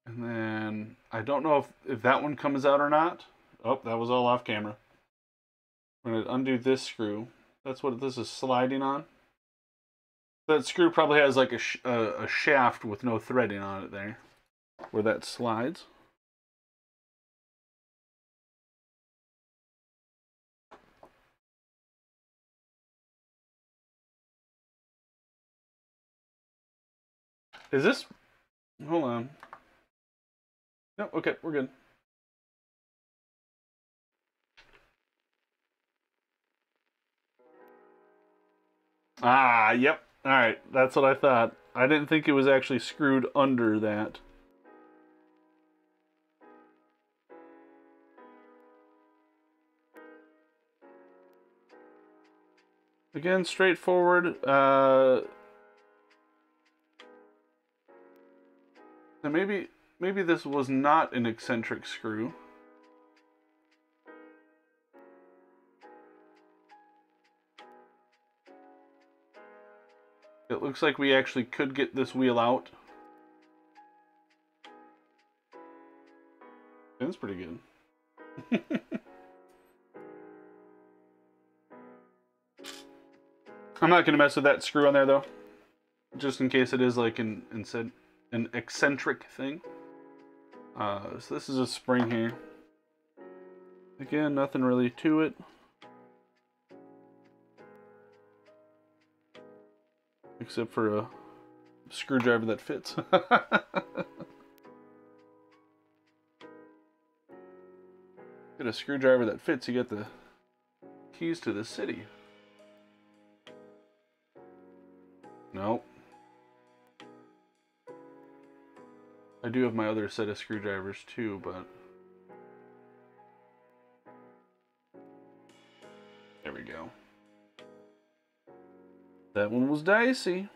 And then I don't know if that one comes out or not. Oh, that was all off camera. I'm going to undo this screw. That's what this is sliding on. That screw probably has like a shaft with no threading on it there, where that slides. Is this? Hold on. No, okay, we're good. Ah, yep. All right, that's what I thought. I didn't think it was actually screwed under that. Again, straightforward. Now maybe this was not an eccentric screw. It looks like we actually could get this wheel out. That's pretty good. I'm not going to mess with that screw on there though, just in case it is like an eccentric thing. So this is a spring here. Again, nothing really to it. Except for a screwdriver that fits. Get a screwdriver that fits, you get the keys to the city. Nope. I do have my other set of screwdrivers too, but there we go. That one was dicey.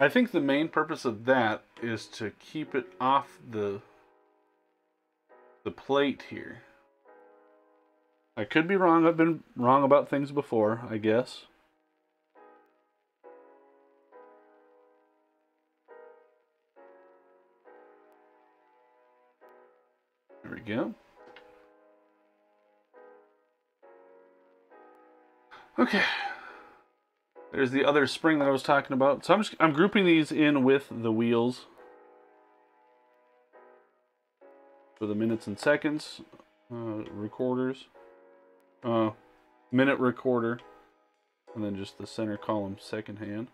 I think the main purpose of that is to keep it off the plate here. I could be wrong. I've been wrong about things before, I guess. There we go. Okay. There's the other spring that I was talking about. So I'm grouping these in with the wheels for the minutes and seconds, recorders, minute recorder, and then just the center column second hand.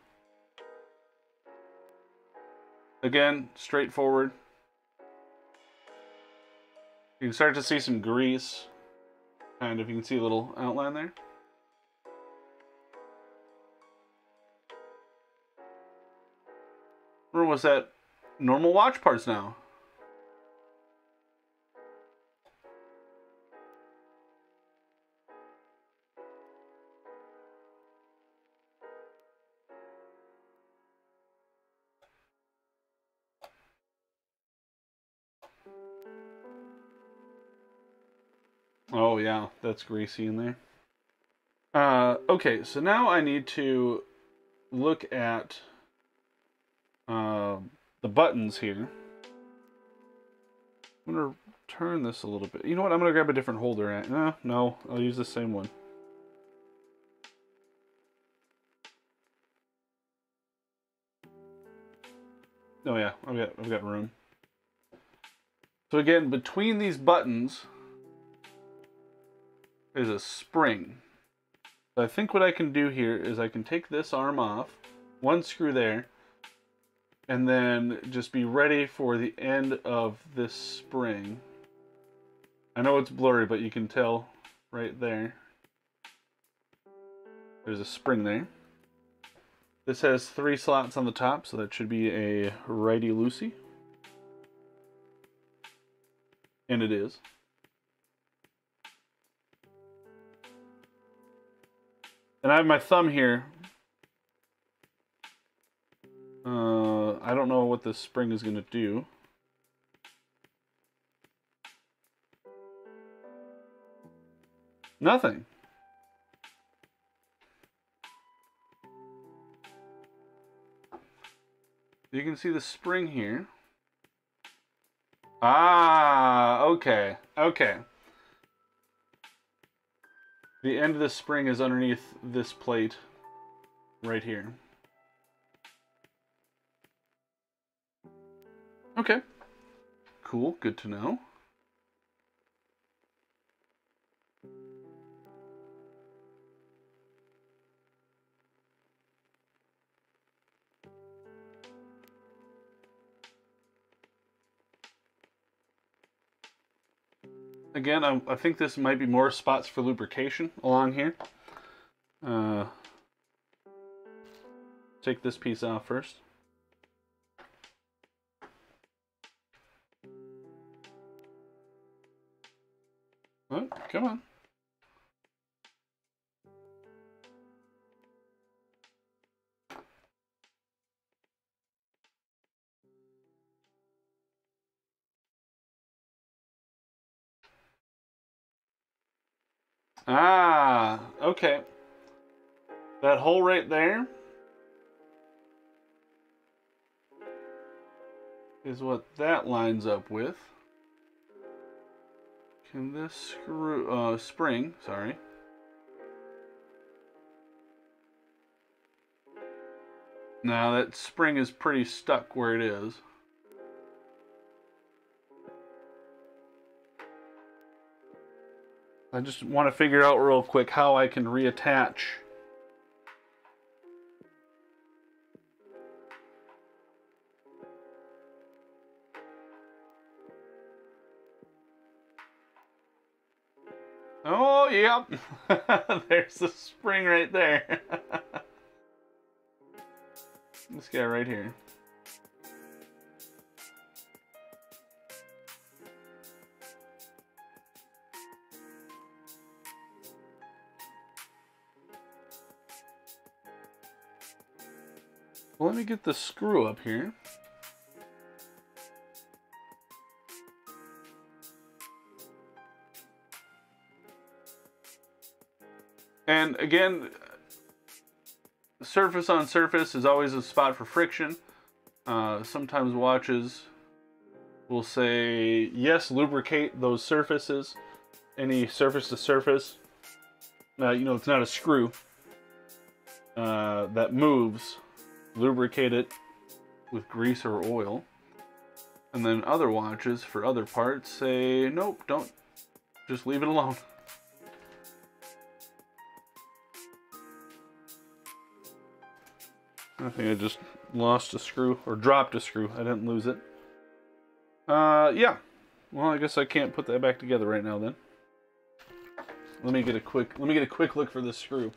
Again, straightforward. You can start to see some grease, kind of. You can see a little outline there. Where was that? Normal watch parts now. Oh yeah, that's greasy in there. Okay, so now I need to look at the buttons here. I'm gonna turn this a little bit. You know what? I'm gonna grab a different holder. No, I'll use the same one. Oh yeah, I've got room. So again, between these buttons is a spring. So I think what I can do here is I can take this arm off, one screw there, and then just be ready for the end of this spring. I know it's blurry, but you can tell right there. There's a spring there. This has 3 slots on the top, so that should be a righty-loosey. And it is. And I have my thumb here. I don't know what this spring is going to do. Nothing. You can see the spring here. Ah, okay. Okay. The end of the spring is underneath this plate right here. Okay. Cool. Good to know. Again, I think this might be more spots for lubrication along here. Take this piece out first. Oh, come on. Ah, okay. That hole right there is what that lines up with. Can this spring, sorry. Now that spring is pretty stuck where it is. I just want to figure out real quick how I can reattach . Oh, yep. There's the spring right there. This guy right here. Well, let me get the screw up here. And again, surface on surface is always a spot for friction. Sometimes watches will say, yes, lubricate those surfaces, any surface to surface. You know, it's not a screw. that moves, lubricate it with grease or oil. And then other watches for other parts say, nope, don't, just leave it alone. I think I just lost a screw, or dropped a screw. I didn't lose it. Yeah. Well, I guess I can't put that back together right now then. Let me get a quick look for this screw.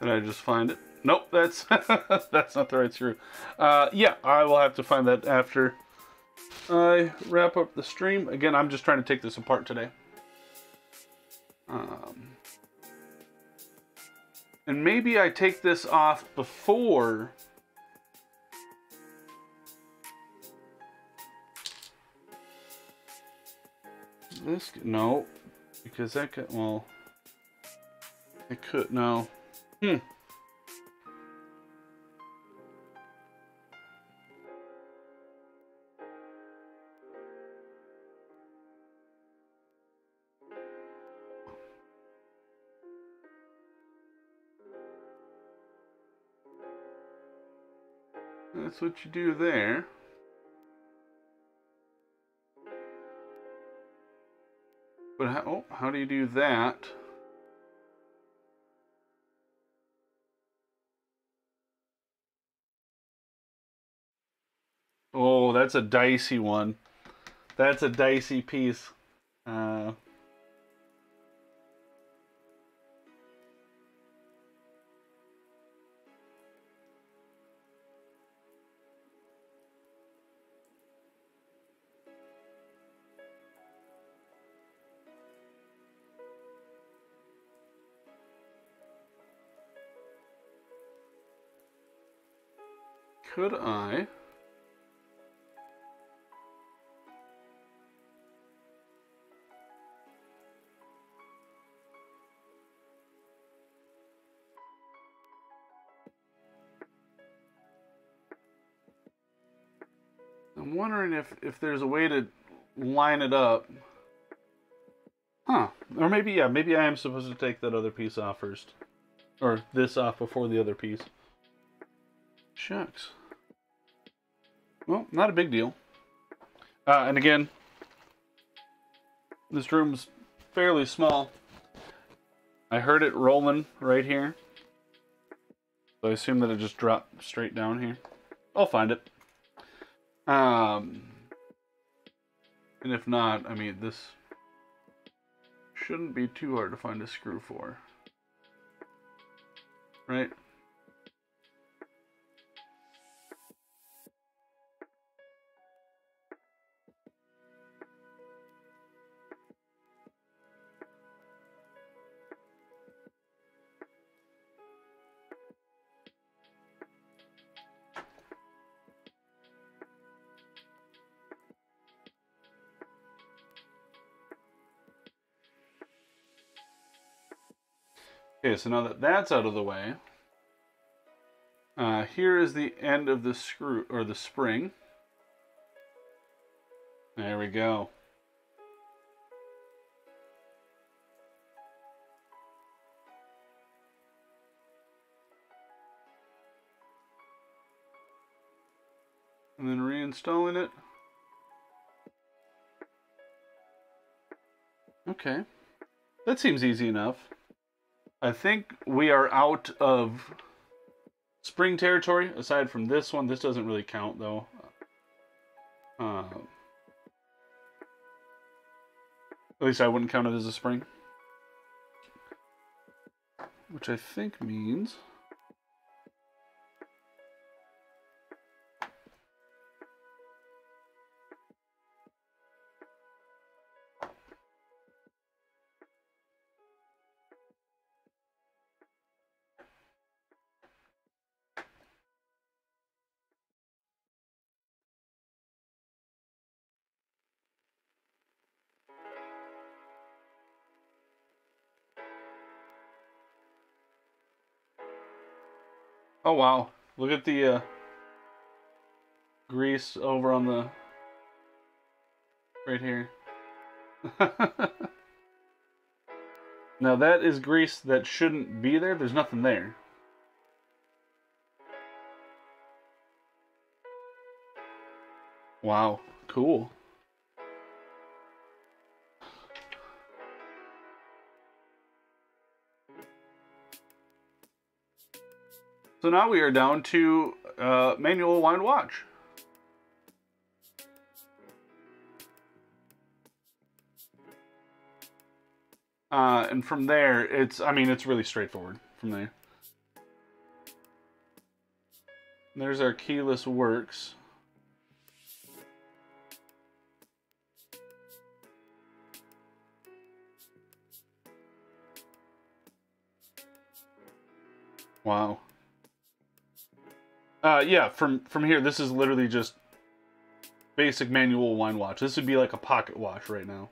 Did I just find it? Nope, that's that's not the right screw. Yeah, I will have to find that after I wrap up the stream. Again, I'm just trying to take this apart today. And maybe I take this off before. This, no, because that could, well, it could, no. That's what you do there. But how do you do that? Oh, that's a dicey one. That's a dicey piece. Could I? I'm wondering if there's a way to line it up. Huh. Or maybe, yeah, maybe I am supposed to take that other piece off first. Or this off before the other piece. Shucks. Well, not a big deal. And again, this room's fairly small. I heard it rolling right here. So I assume that it just dropped straight down here. I'll find it. And if not, I mean, this shouldn't be too hard to find a screw for, right? Okay, so now that that's out of the way, here is the end of the screw, or the spring. There we go. And then reinstalling it. Okay, that seems easy enough. I think we are out of spring territory, aside from this one. This doesn't really count, though. At least I wouldn't count it as a spring. Which I think means... Oh wow, look at the grease over on the, right here. Now that is grease that shouldn't be there, there's nothing there. Wow, cool. So now we are down to manual wind watch. And from there, it's really straightforward from there. There's our keyless works. Wow. Yeah, from here, this is literally just basic manual wind watch. This would be like a pocket watch right now.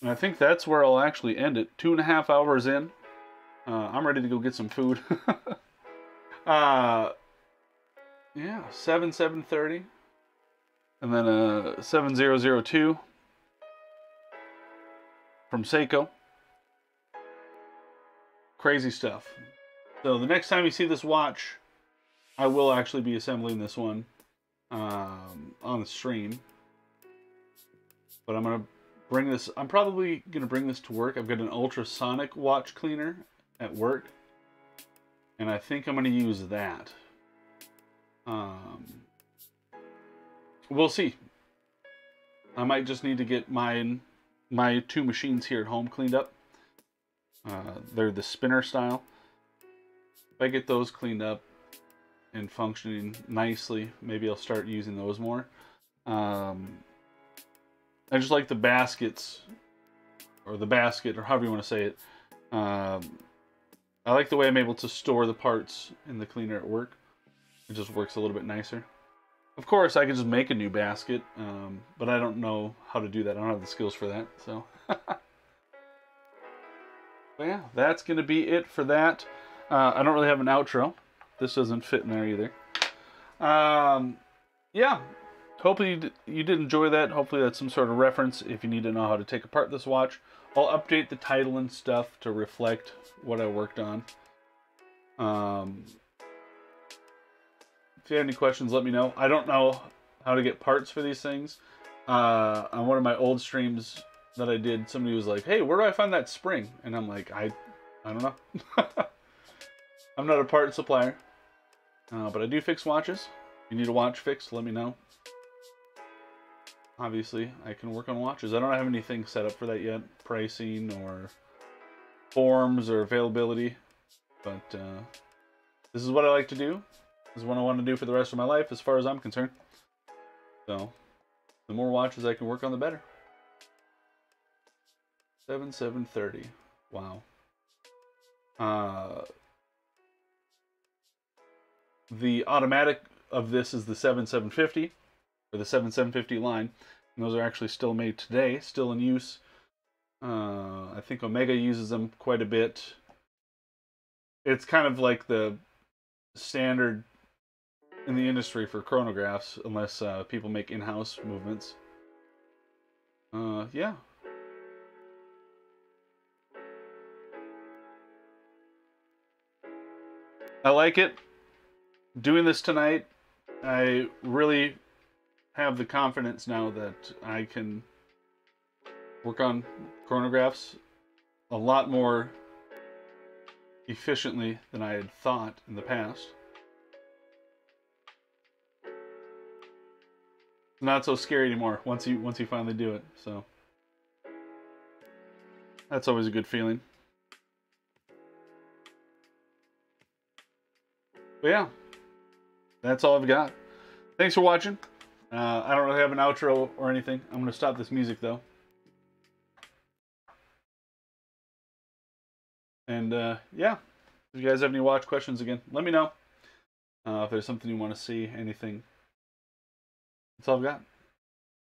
And I think that's where I'll actually end it. 2.5 hours in. I'm ready to go get some food. Yeah, 7730. And then 7002 from Seiko. Crazy stuff. So the next time you see this watch, I will actually be assembling this one on the stream. But I'm gonna bring this. I'm probably gonna bring this to work. I've got an ultrasonic watch cleaner at work, and I think I'm gonna use that. We'll see. I might just need to get my two machines here at home cleaned up. They're the spinner style. If I get those cleaned up and functioning nicely, maybe I'll start using those more. I just like the baskets, or the basket, or however you want to say it. I like the way I'm able to store the parts in the cleaner at work. It just works a little bit nicer. Of course, I could just make a new basket, but I don't know how to do that. I don't have the skills for that, so... But yeah, that's going to be it for that. I don't really have an outro. This doesn't fit in there either. Yeah, hopefully you did enjoy that. Hopefully that's some sort of reference if you need to know how to take apart this watch. I'll update the title and stuff to reflect what I worked on. If you have any questions, let me know. I don't know how to get parts for these things. On one of my old streams that I did, somebody was like, hey, where do I find that spring? And I'm like, I don't know. I'm not a part supplier, but I do fix watches. If you need a watch fixed, let me know. Obviously, I can work on watches. I don't have anything set up for that yet, pricing or forms or availability, but this is what I like to do. This is what I want to do for the rest of my life as far as I'm concerned. So the more watches I can work on, the better. 7730. Wow. The automatic of this is the 7750, or the 7750 line, and those are actually still made today, still in use. I think Omega uses them quite a bit. It's kind of like the standard in the industry for chronographs, unless people make in-house movements. Yeah. I like it. Doing this tonight, I really have the confidence now that I can work on chronographs a lot more efficiently than I had thought in the past. not so scary anymore once you finally do it. So that's always a good feeling. But yeah, that's all I've got. Thanks for watching. I don't really have an outro or anything. I'm going to stop this music though. And yeah, if you guys have any watch questions again, let me know. If there's something you want to see, anything. That's all I've got.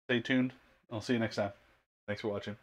Stay tuned. I'll see you next time. Thanks for watching.